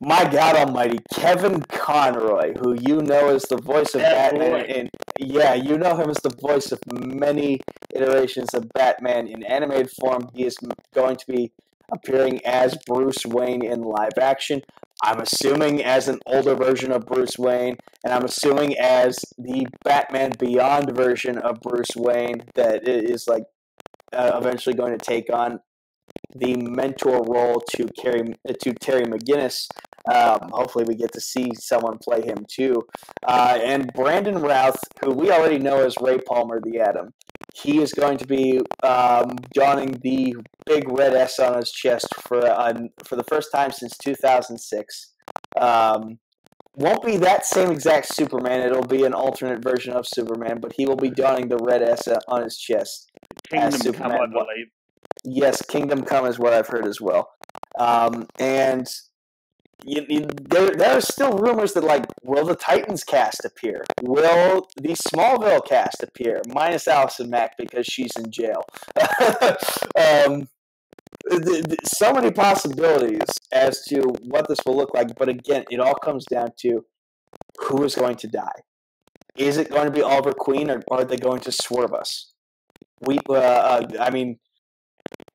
My God Almighty, Kevin Conroy, who you know is the voice of Batman, and yeah, you know him as the voice of many iterations of Batman in animated form. He is going to be appearing as Bruce Wayne in live action. I'm assuming as an older version of Bruce Wayne, and I'm assuming as the Batman Beyond version of Bruce Wayne that is like eventually going to take on the mentor role to Terry McGinnis. Hopefully we get to see someone play him too. And Brandon Routh, who we already know as Ray Palmer, the Atom. He is going to be donning the big red S on his chest for the first time since 2006. Won't be that same exact Superman. It'll be an alternate version of Superman, but he will be donning the red S on his chest. Kingdom Come, I believe. Yes, Kingdom Come is what I've heard as well. And there are still rumors that, like, will the Titans cast appear? Will the Smallville cast appear? Minus Allison Mack because she's in jail. So many possibilities as to what this will look like. But again, it all comes down to who is going to die. Is it going to be Oliver Queen, or are they going to swerve us?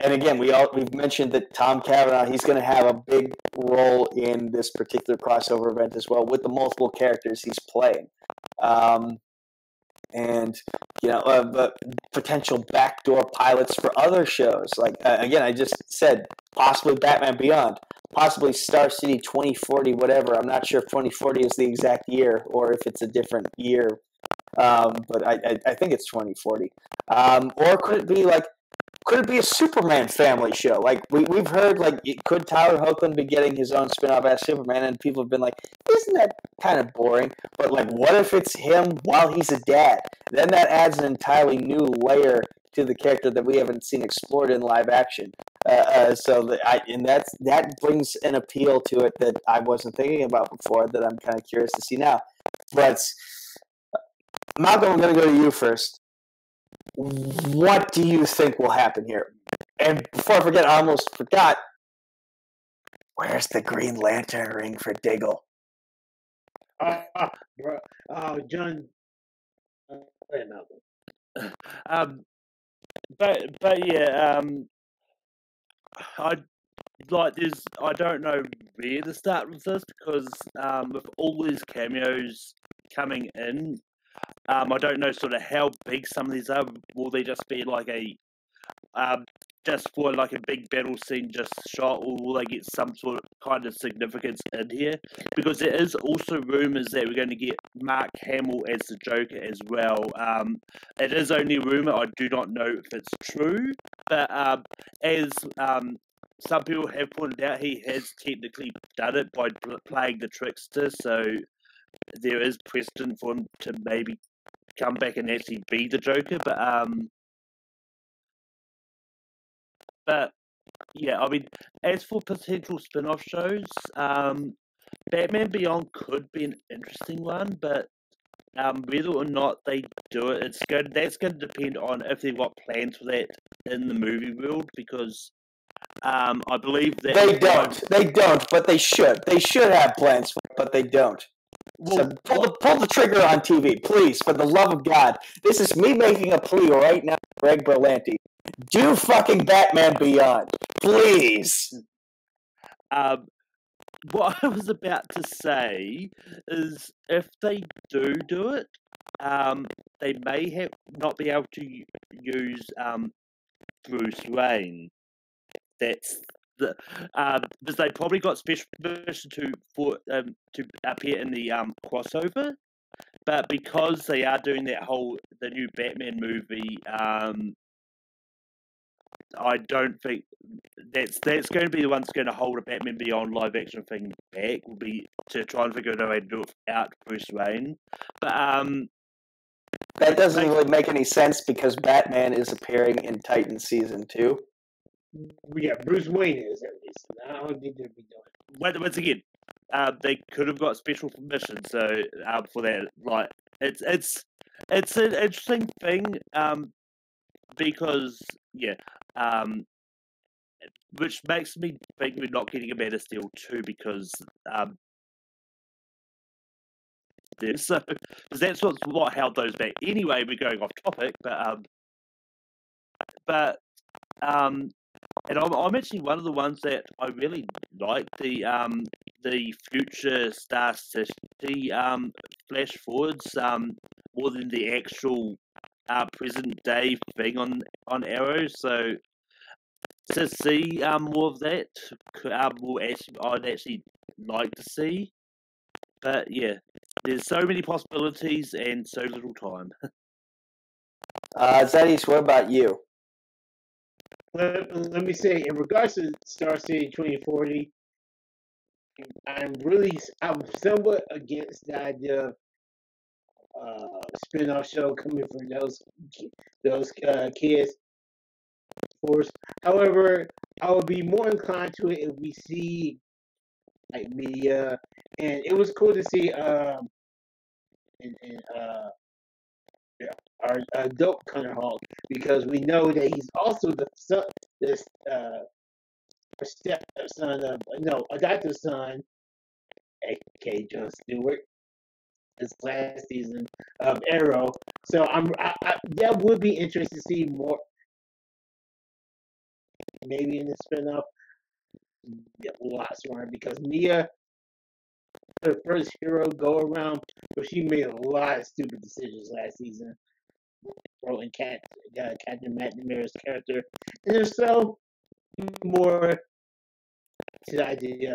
And again, we've mentioned that Tom Cavanaugh, he's going to have a big role in this particular crossover event as well, with the multiple characters he's playing. But potential backdoor pilots for other shows. Like, again, I just said, possibly Batman Beyond, possibly Star City 2040, whatever. I'm not sure if 2040 is the exact year or if it's a different year, but I think it's 2040. Or could it be like, could it be a Superman family show? Like, we've heard, like, could Tyler Hoechlin be getting his own spin-off as Superman? And people have been like, isn't that kind of boring? But, like, what if it's him while he's a dad? Then that adds an entirely new layer to the character that we haven't seen explored in live action. That brings an appeal to it that I wasn't thinking about before, that I'm kind of curious to see now. But, Malcolm, I'm going to go to you first. What do you think will happen here? And before I forget, I almost forgot. Where's the Green Lantern ring for Diggle? John. I don't know where to start with this because with all these cameos coming in. I don't know sort of how big some of these are. Will they just be like just for like a big battle scene just shot, or will they get some sort of kind of significance in here? Because there is also rumours that we're going to get Mark Hamill as the Joker as well. It is only rumour. I do not know if it's true. But as some people have pointed out, he has technically done it by playing the trickster, so there is precedent for him to maybe come back and actually be the Joker, but yeah, I mean, as for potential spin-off shows, Batman Beyond could be an interesting one, but whether or not they do it, it's good. That's going to depend on if they've got plans for that in the movie world, because I believe that they don't, but they should. They should have plans for it, but they don't. So pull the trigger on TV, please, for the love of God. This is me making a plea right now, Greg Berlanti. Do fucking Batman Beyond, please. what I was about to say is if they do it, they may have not be able to use Bruce Wayne. That's the because they probably got special permission to appear in the crossover, but because they are doing that whole the new Batman movie, I don't think that's going to be the one that's going to hold a Batman Beyond live action thing back. Will be to try and figure out a way to do it out Bruce Wayne, but that doesn't really make any sense because Batman is appearing in Titan season 2. Yeah, Bruce Wayne is at least. I don't think they'd be doing. Once again, they could have got special permission. So for that, like it's an interesting thing. Because yeah, which makes me think we're not getting a Man of Steel 2 because so that's what held those back. Anyway, we're going off topic, but and I'm actually one of the ones that I really like the future Star City flash forwards more than the actual present day thing on Arrow, so to see more of that, I'd actually like to see. But yeah, there's so many possibilities and so little time. Zadis, what about you? Let me say, in regards to Star City 2040, I'm somewhat against the idea of spin-off show coming from those kids. However, I would be more inclined to it if we see like media, and it was cool to see our adult Connor Hawke, because we know that he's also the son, adopted son, aka Jon Stewart, this last season of Arrow. So I that would be interesting to see more. Maybe in the spin-off, lots more, because Mia, her first hero go around, but she made a lot of stupid decisions last season. Rolling Captain Matt Namira's character, and there's so more to the idea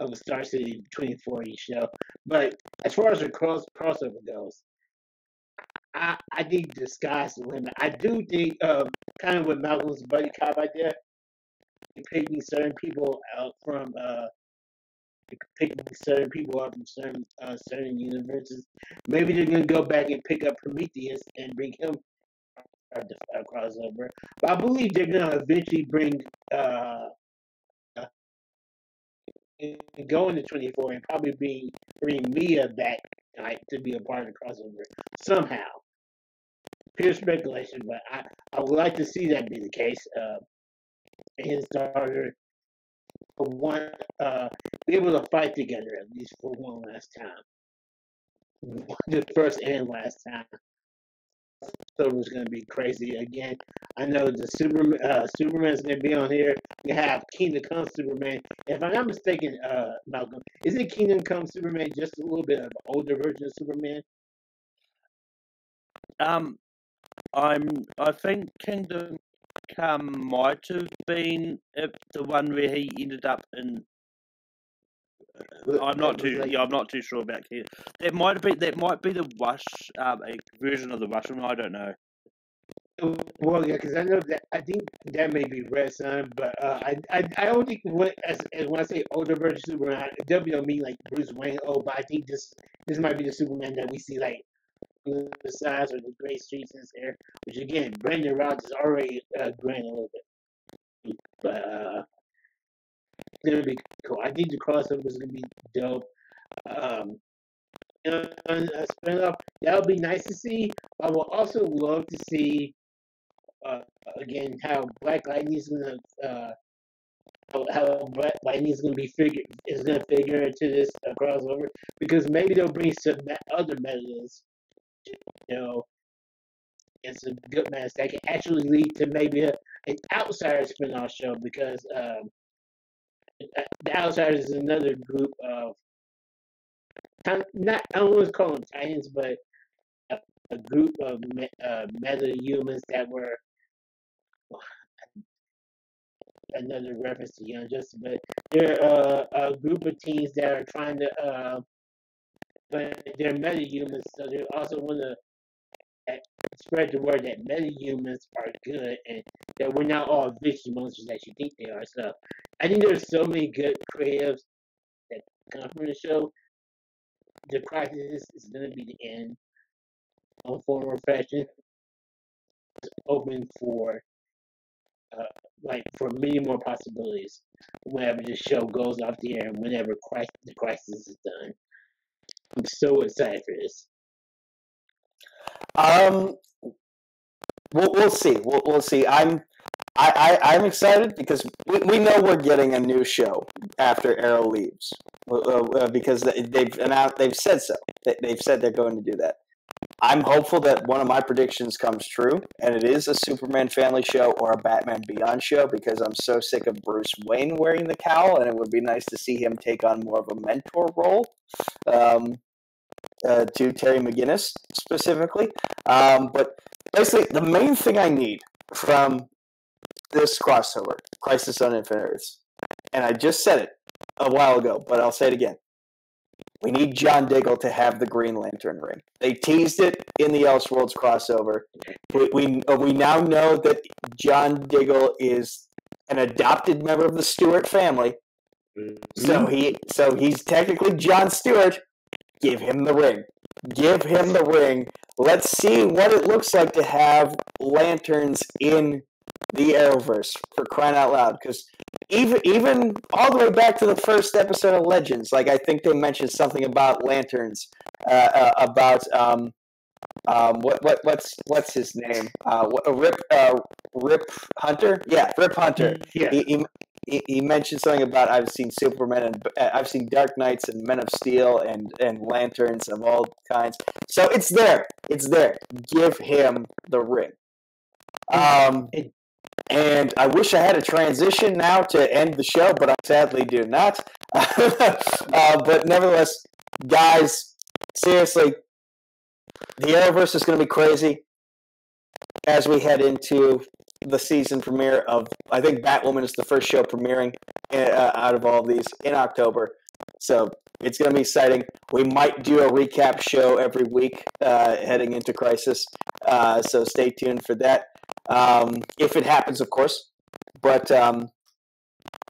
of a Star City 2040 show. But as far as the crossover goes, I think the sky's the limit. I do think, kind of with Malcolm's buddy cop idea, picking certain people out from certain certain universes. Maybe they're gonna go back and pick up Prometheus and bring him a crossover. But I believe they're gonna eventually bring going to 24 and probably bring Mia back, like, to be a part of the crossover somehow. Pure speculation, but I would like to see that be the case. His daughter want be able to fight together at least for one last time, the first and last time. So it's going to be crazy again. I know the Superman's going to be on here. You have Kingdom Come Superman. If I'm not mistaken, Malcolm, isn't Kingdom Come Superman just a little bit of an older version of Superman? I think Kingdom Come might have been the one where he ended up in. I'm not too sure about Kingdom. That might be the version of the Russian. I don't know. Well, yeah, because I know that I think that may be Red Sun, but I don't think when I say older version Superman, that don't mean like Bruce Wayne. Oh, but I think this might be the Superman that we see like. The size or the great streets in this area, which again, Brandon Rogers already growing a little bit, but it'll be cool. I think the crossover is gonna be dope. And a spin-off that would be nice to see. I would also love to see again how Black Lightning is gonna how Black Lightning is gonna figure into this crossover, because maybe they'll bring some other medals. You know, it's a good match that can actually lead to maybe an outsider spin-off show, because The Outsiders is another group of, I don't want to call them Titans, but a group of meta-humans that were, another reference to Young Justice, but they're a group of teens that are trying to, but they're meta-humans, so they also want to spread the word that meta-humans are good and that we're not all vicious monsters that you think they are. So I think there's so many good creatives that come from the show. The crisis is going to be the end on form or fashion. It's open for for many more possibilities whenever the show goes off the air and whenever the crisis is done. I'm so excited for this. We'll see. We'll see. I'm excited because we know we're getting a new show after Arrow leaves because they've said so. They've said they're going to do that. I'm hopeful that one of my predictions comes true, and it is a Superman Family show or a Batman Beyond show because I'm so sick of Bruce Wayne wearing the cowl, and it would be nice to see him take on more of a mentor role to Terry McGinnis specifically. But basically, the main thing I need from this crossover, Crisis on Infinite Earths, and I just said it a while ago, but I'll say it again. We need John Diggle to have the Green Lantern ring. They teased it in the Elseworlds crossover. We now know that John Diggle is an adopted member of the Stewart family, so he's technically John Stewart. Give him the ring. Give him the ring. Let's see what it looks like to have lanterns in the Arrowverse, for crying out loud, because even all the way back to the first episode of Legends, like I think they mentioned something about lanterns, what's his name? Rip Hunter? Yeah, Rip Hunter. Yeah. He mentioned something about I've seen Superman and I've seen Dark Knights and Men of Steel and lanterns of all kinds. So it's there. It's there. Give him the ring. And I wish I had a transition now to end the show, but I sadly do not. But nevertheless, guys, seriously, the Arrowverse is going to be crazy as we head into the season premiere of, I think Batwoman is the first show premiering out of all of these in October. So it's going to be exciting. We might do a recap show every week heading into Crisis. So stay tuned for that. If it happens, of course. But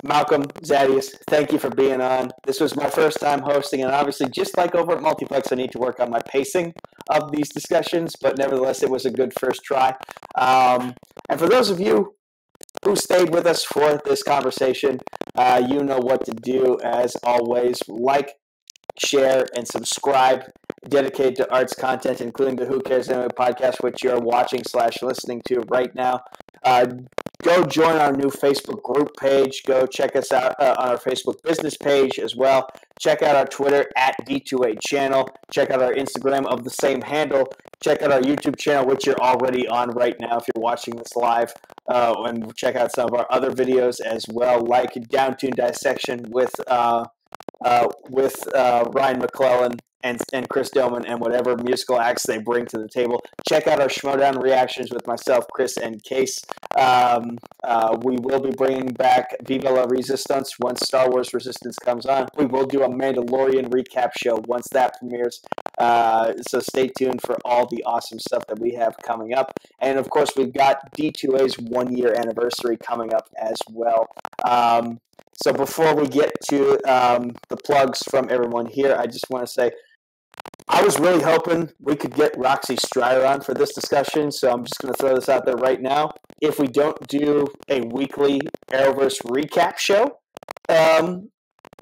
Malcolm, Zadius, thank you for being on. This was my first time hosting, and obviously, just like over at Multiplex, I need to work on my pacing of these discussions, but nevertheless, it was a good first try. And for those of you who stayed with us for this conversation, you know what to do, as always. Like, share, and subscribe. Dedicated to arts content, including the Who Cares Anime podcast, which you're watching/listening to right now. Go join our new Facebook group page. Go check us out on our Facebook business page as well. Check out our Twitter @D2A Channel. Check out our Instagram of the same handle. Check out our YouTube channel, which you're already on right now if you're watching this live. And check out some of our other videos as well, like Downtoon Dissection with Ryan McClellan and Chris Dohmen and whatever musical acts they bring to the table. Check out our Schmodown reactions with myself, Chris, and Case. We will be bringing back Viva la Resistance once Star Wars Resistance comes on. We will do a Mandalorian recap show once that premieres. So stay tuned for all the awesome stuff that we have coming up. And, of course, we've got D2A's one-year anniversary coming up as well. So before we get to the plugs from everyone here, I just want to say I was really hoping we could get Roxy Stryer on for this discussion, so I'm just going to throw this out there right now. If we don't do a weekly Arrowverse recap show,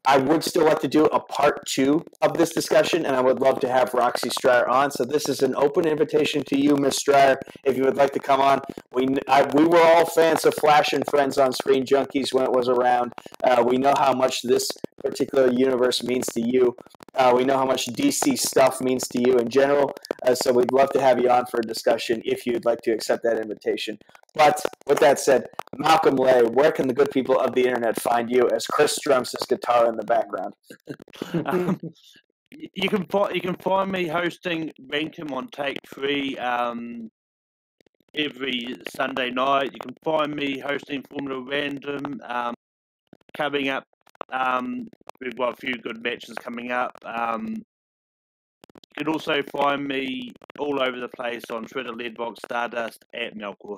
I would still like to do a part 2 of this discussion, and I would love to have Roxy Stryer on. So this is an open invitation to you, Ms. Stryer, if you would like to come on. We were all fans of Flash and Friends on Screen Junkies when it was around. We know how much this particular universe means to you. We know how much DC stuff means to you in general, so we'd love to have you on for a discussion if you'd like to accept that invitation. But with that said, Malcolm Lay, where can the good people of the internet find you as Chris strums his guitar in the background? You can find me hosting Rankin on Take 3 every Sunday night. You can find me hosting Formula Random coming up. We've got a few good matches coming up. You can also find me all over the place on Twitter, Leadbox Stardust, at Melkor.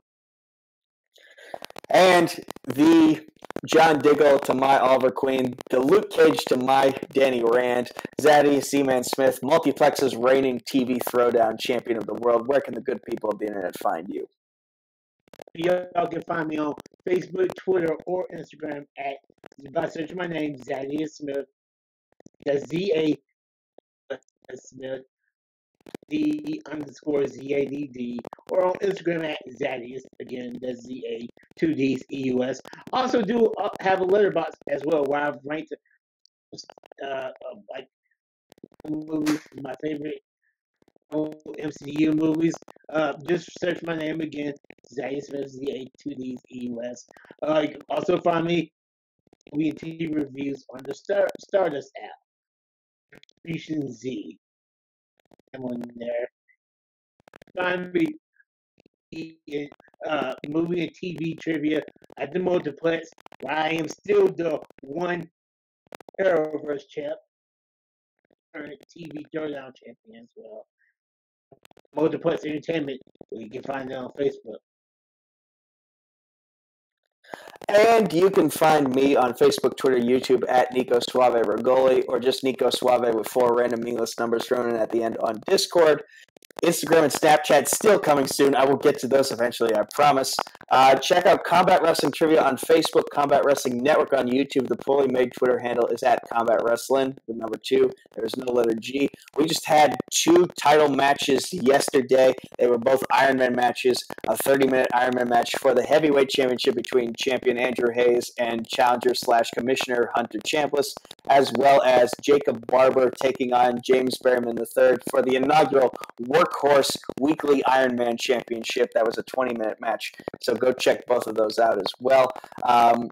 And the John Diggle to my Oliver Queen, the Luke Cage to my Danny Rand, Zaddy Seaman Smith, Multiplex's reigning TV Throwdown champion of the world. Where can the good people of the internet find you? Y'all can find me on Facebook, Twitter, or Instagram at, by searching my name, Zaddy Smith. That's Z-A-Smith, D_ZADD, or on Instagram at Zaddius, again, that's Z-A-2-D-E-U-S. Also do have a letterbox as well, where I've ranked like movies, my favorite MCU movies. Just search my name again, Zaddius Smith, Z-A-2-D-E-U-S. You can also find me, we TV reviews on the Stardust app, Kristian Z. Someone there. Find me in movie and TV trivia at the Multiplex, where I am still the one Arrowverse champ, current TV Throwdown champion as well. Multiplex Entertainment, where you can find it on Facebook. And you can find me on Facebook, Twitter, YouTube at Nico Suave Regoli, or just Nico Suave with 4 random meaningless numbers thrown in at the end on Discord. Instagram and Snapchat still coming soon. I will get to those eventually, I promise. Check out Combat Wrestling Trivia on Facebook, Combat Wrestling Network on YouTube. The poorly made Twitter handle is at Combat Wrestling, the number 2. There's no letter G. We just had 2 title matches yesterday. They were both Ironman matches, a 30-minute Ironman match for the heavyweight championship between champion Andrew Hayes and challenger/commissioner Hunter Chambliss, as well as Jacob Barber taking on James Berryman III for the inaugural Workhorse Weekly Ironman Championship. That was a 20-minute match, so go check both of those out as well.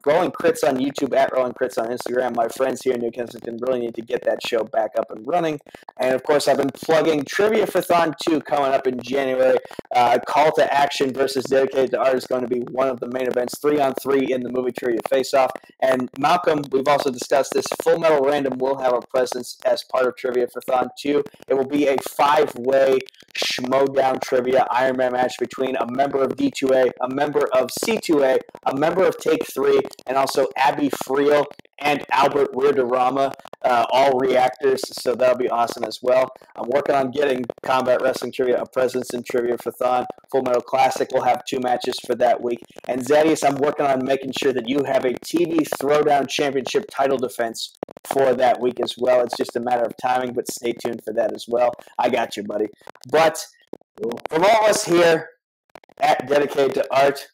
Rolling Crits on YouTube, at Rolling Crits on Instagram. My friends here in New Kensington really need to get that show back up and running. And, of course, I've been plugging Trivia-a-thon 2 coming up in January. Call to Action versus Dedicated to Art is going to be one of the main events, 3-on-3 in the movie Trivia Face-Off. And, Malcolm, we've also discussed this. Full Metal Random will have a presence as part of Trivia-a-thon 2. It will be a 5-way Schmodown Trivia Ironman match between a member of D2A, a member of C2A, a member of Take 3, and also Abby Friel and Albert Weirdarama, all reactors, so that'll be awesome as well. I'm working on getting Combat Wrestling Trivia a presence in Trivia-a-thon. Full Metal Classic will have 2 matches for that week. And Zaddius, I'm working on making sure that you have a TV Throwdown Championship title defense for that week as well. It's just a matter of timing, but stay tuned for that as well. I got you, buddy. But from all of us here at Dedicated to Art,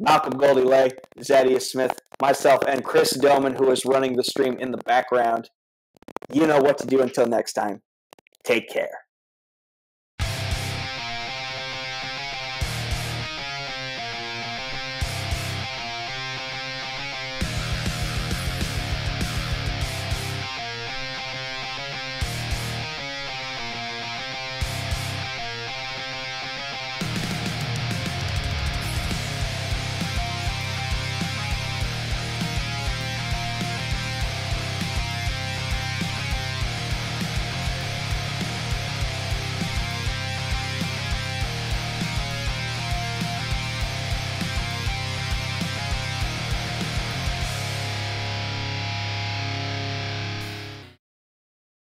Malcolm Goldie Lay, Zaddius Smith, myself, and Chris Dohmen, who is running the stream in the background. You know what to do until next time. Take care.